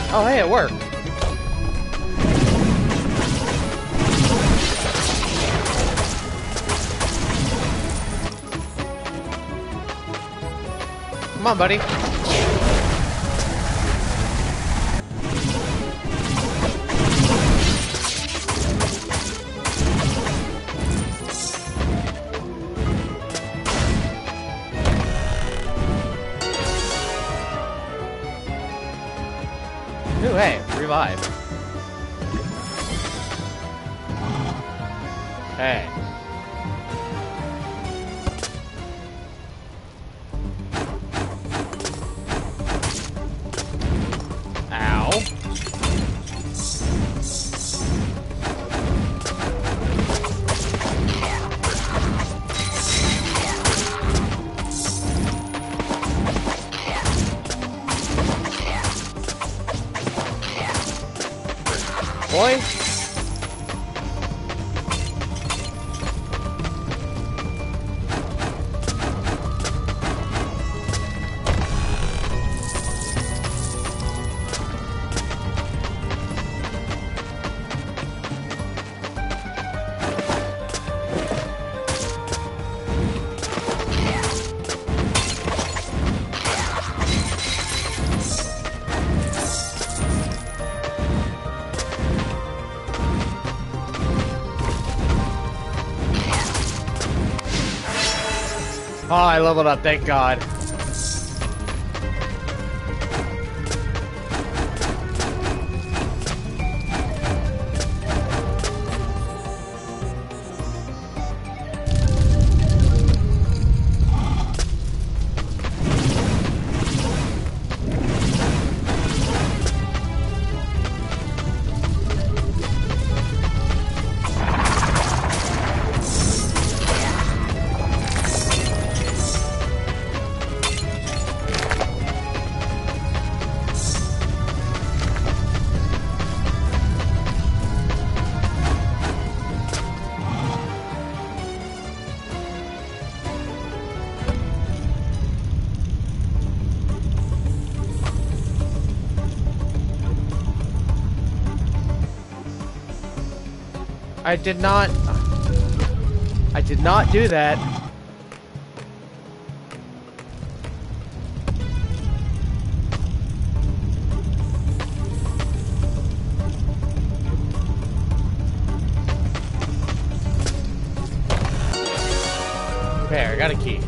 Oh, hey, it worked. Come on, buddy. Ooh, hey, revive. Hey. Ow. Boy. Oh, I leveled up, thank God. I did not, I did not do that. There, I got a key.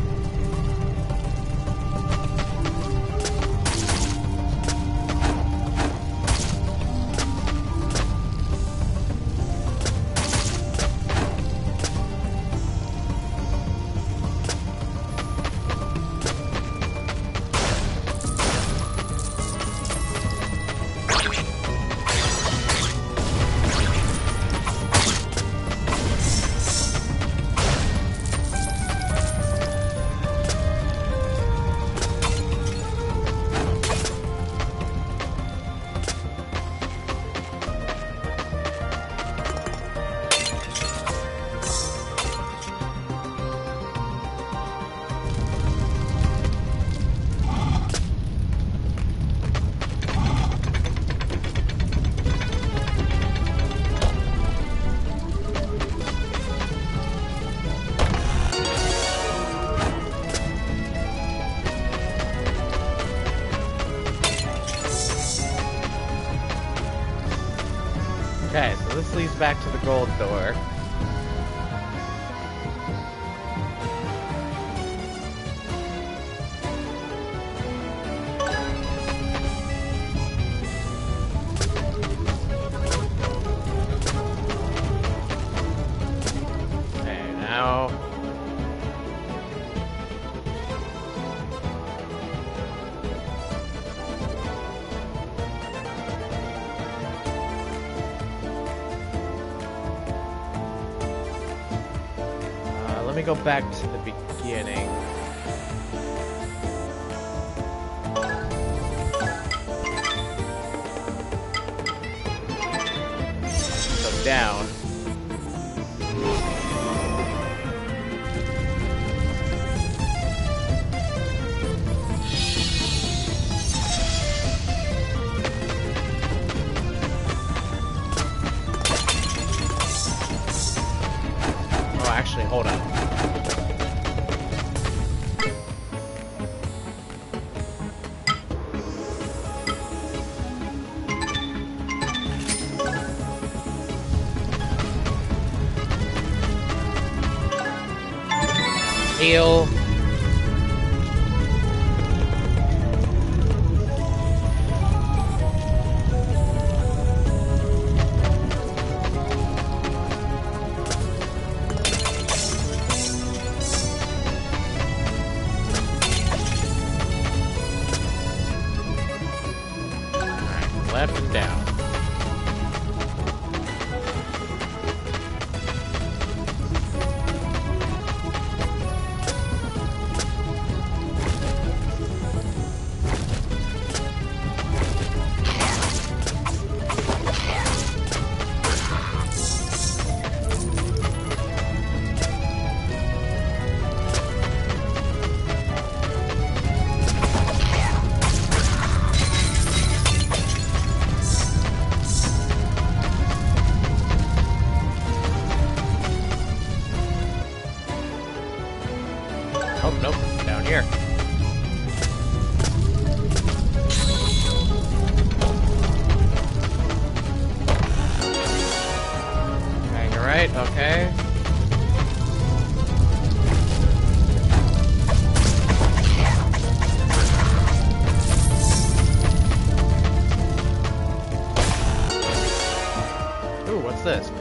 Okay, so this leads back to the gold door. Okay, now... Let me go back to the beginning. So down. Hold on. Heal.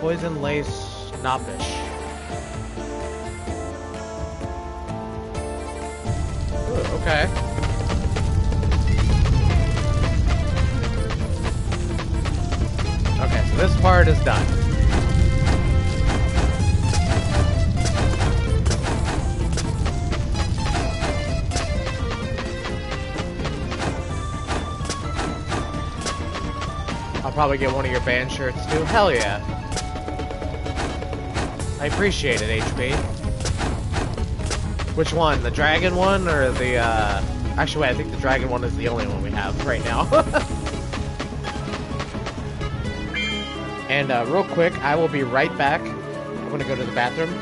Poison Lace Snobbish. Ooh, okay. Okay, so this part is done. I'll probably get one of your band shirts too. Hell yeah. I appreciate it, H P. Which one? The dragon one or the, uh... Actually, wait, I think the dragon one is the only one we have right now. And, uh, real quick, I will be right back. I'm gonna go to the bathroom.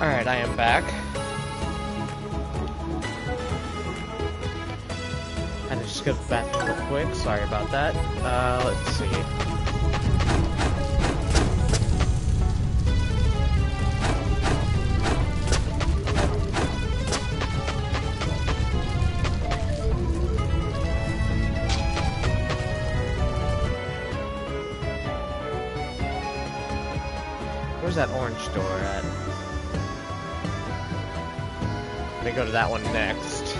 Alright, I am back. I had to just go to the bathroom real quick, sorry about that. Uh, let's see. That orange door at? I'm gonna go to that one next.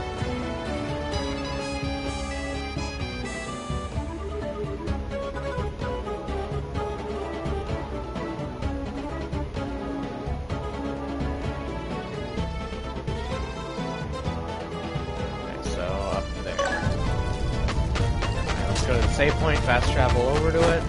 Okay, so up there. Right, let's go to the save point, fast travel over to it.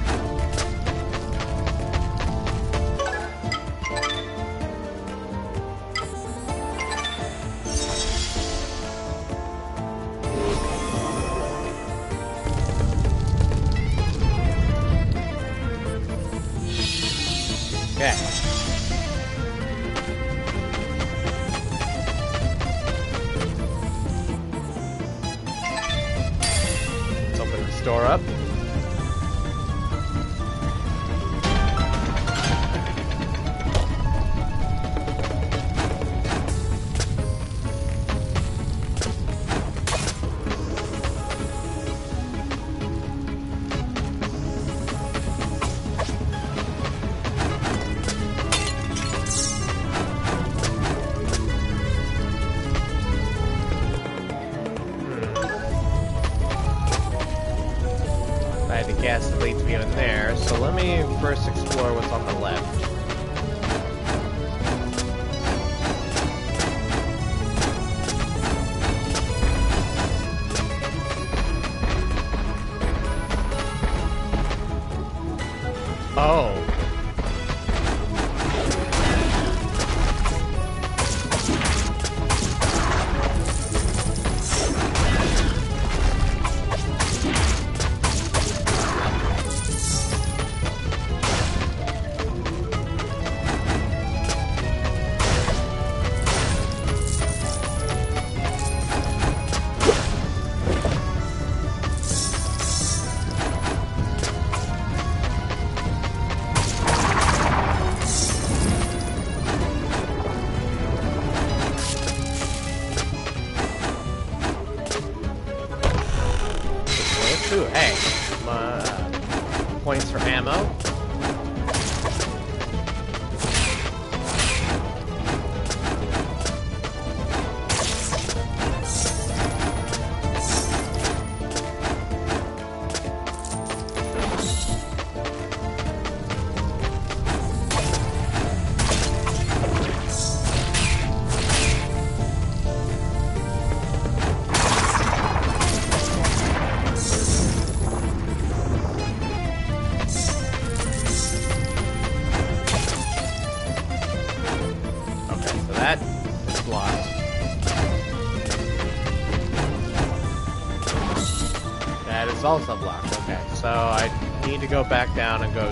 Also blocked. Okay, so I need to go back down and go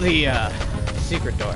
do the uh, secret door.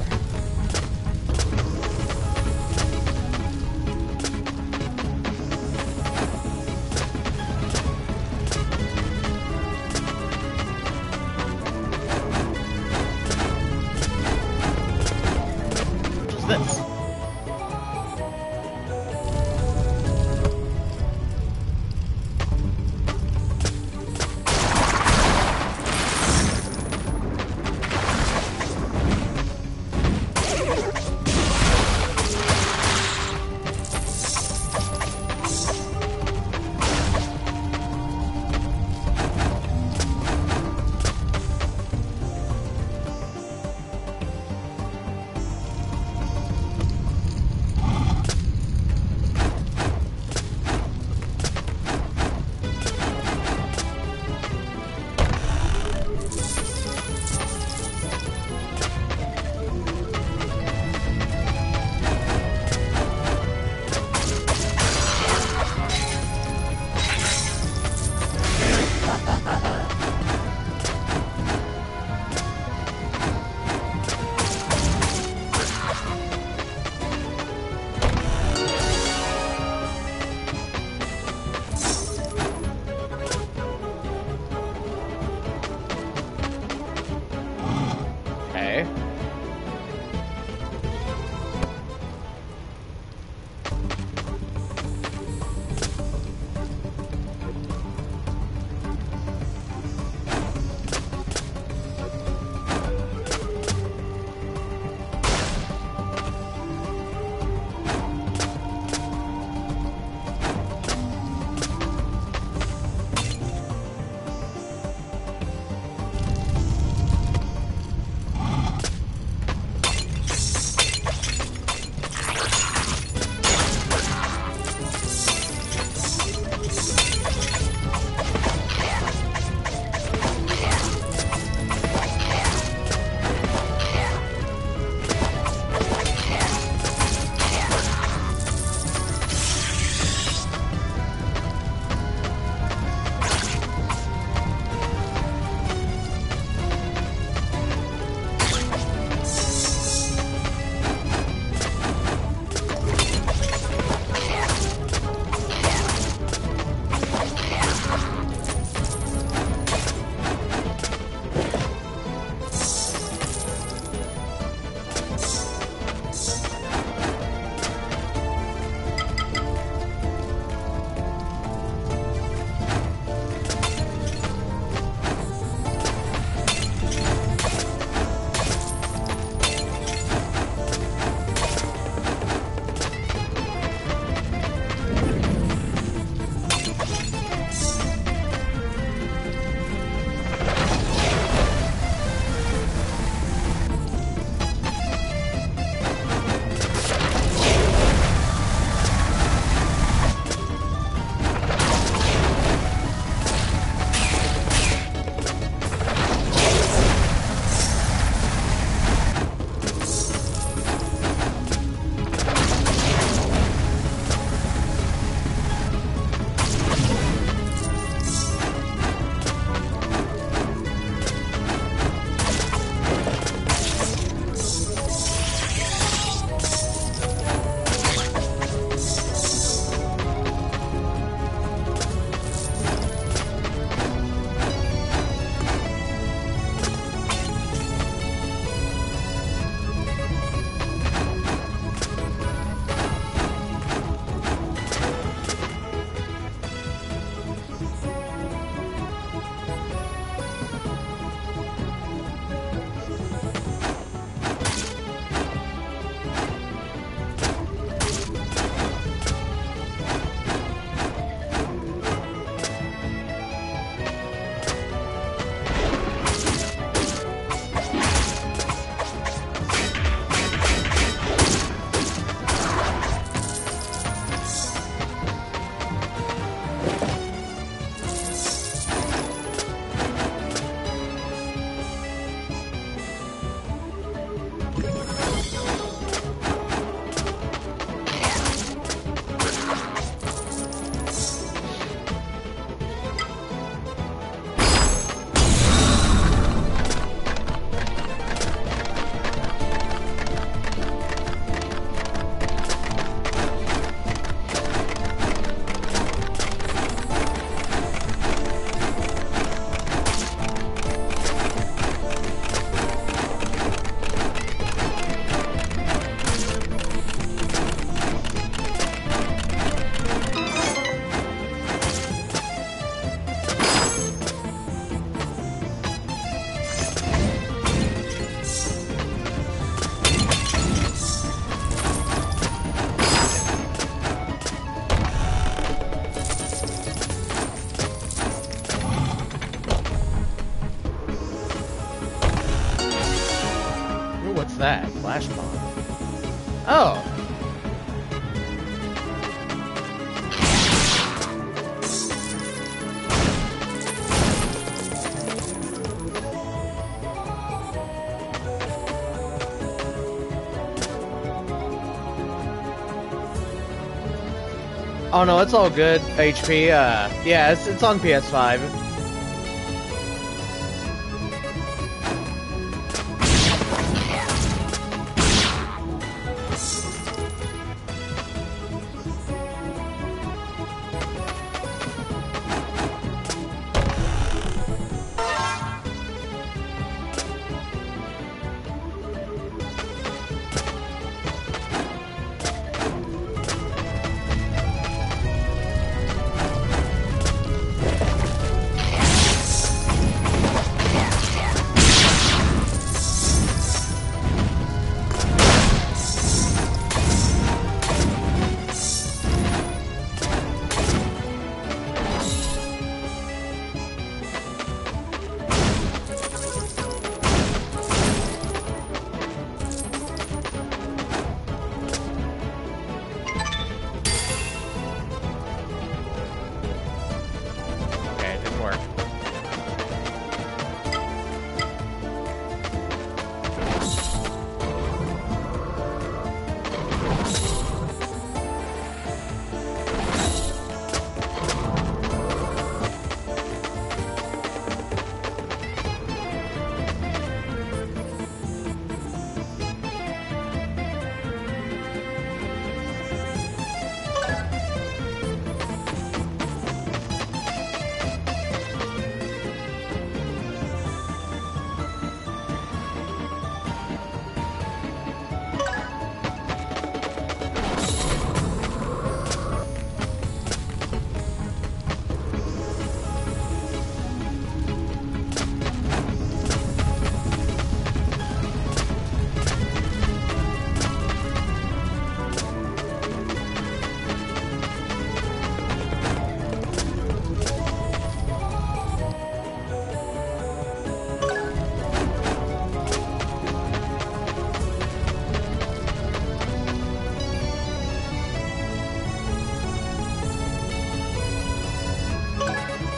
that? Flashbomb. Oh! Oh no, it's all good, H P. Uh, yeah, it's, it's on P S five.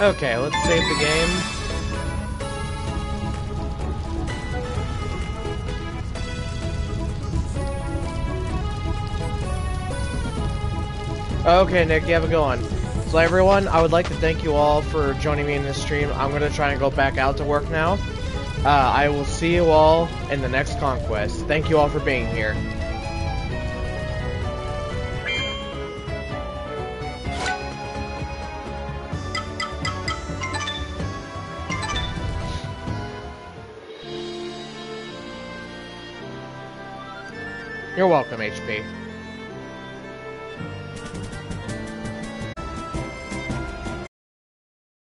Okay, let's save the game. Okay, Nick, you have a good one. So everyone, I would like to thank you all for joining me in this stream. I'm going to try and go back out to work now. Uh, I will see you all in the next conquest. Thank you all for being here. You're welcome, H P.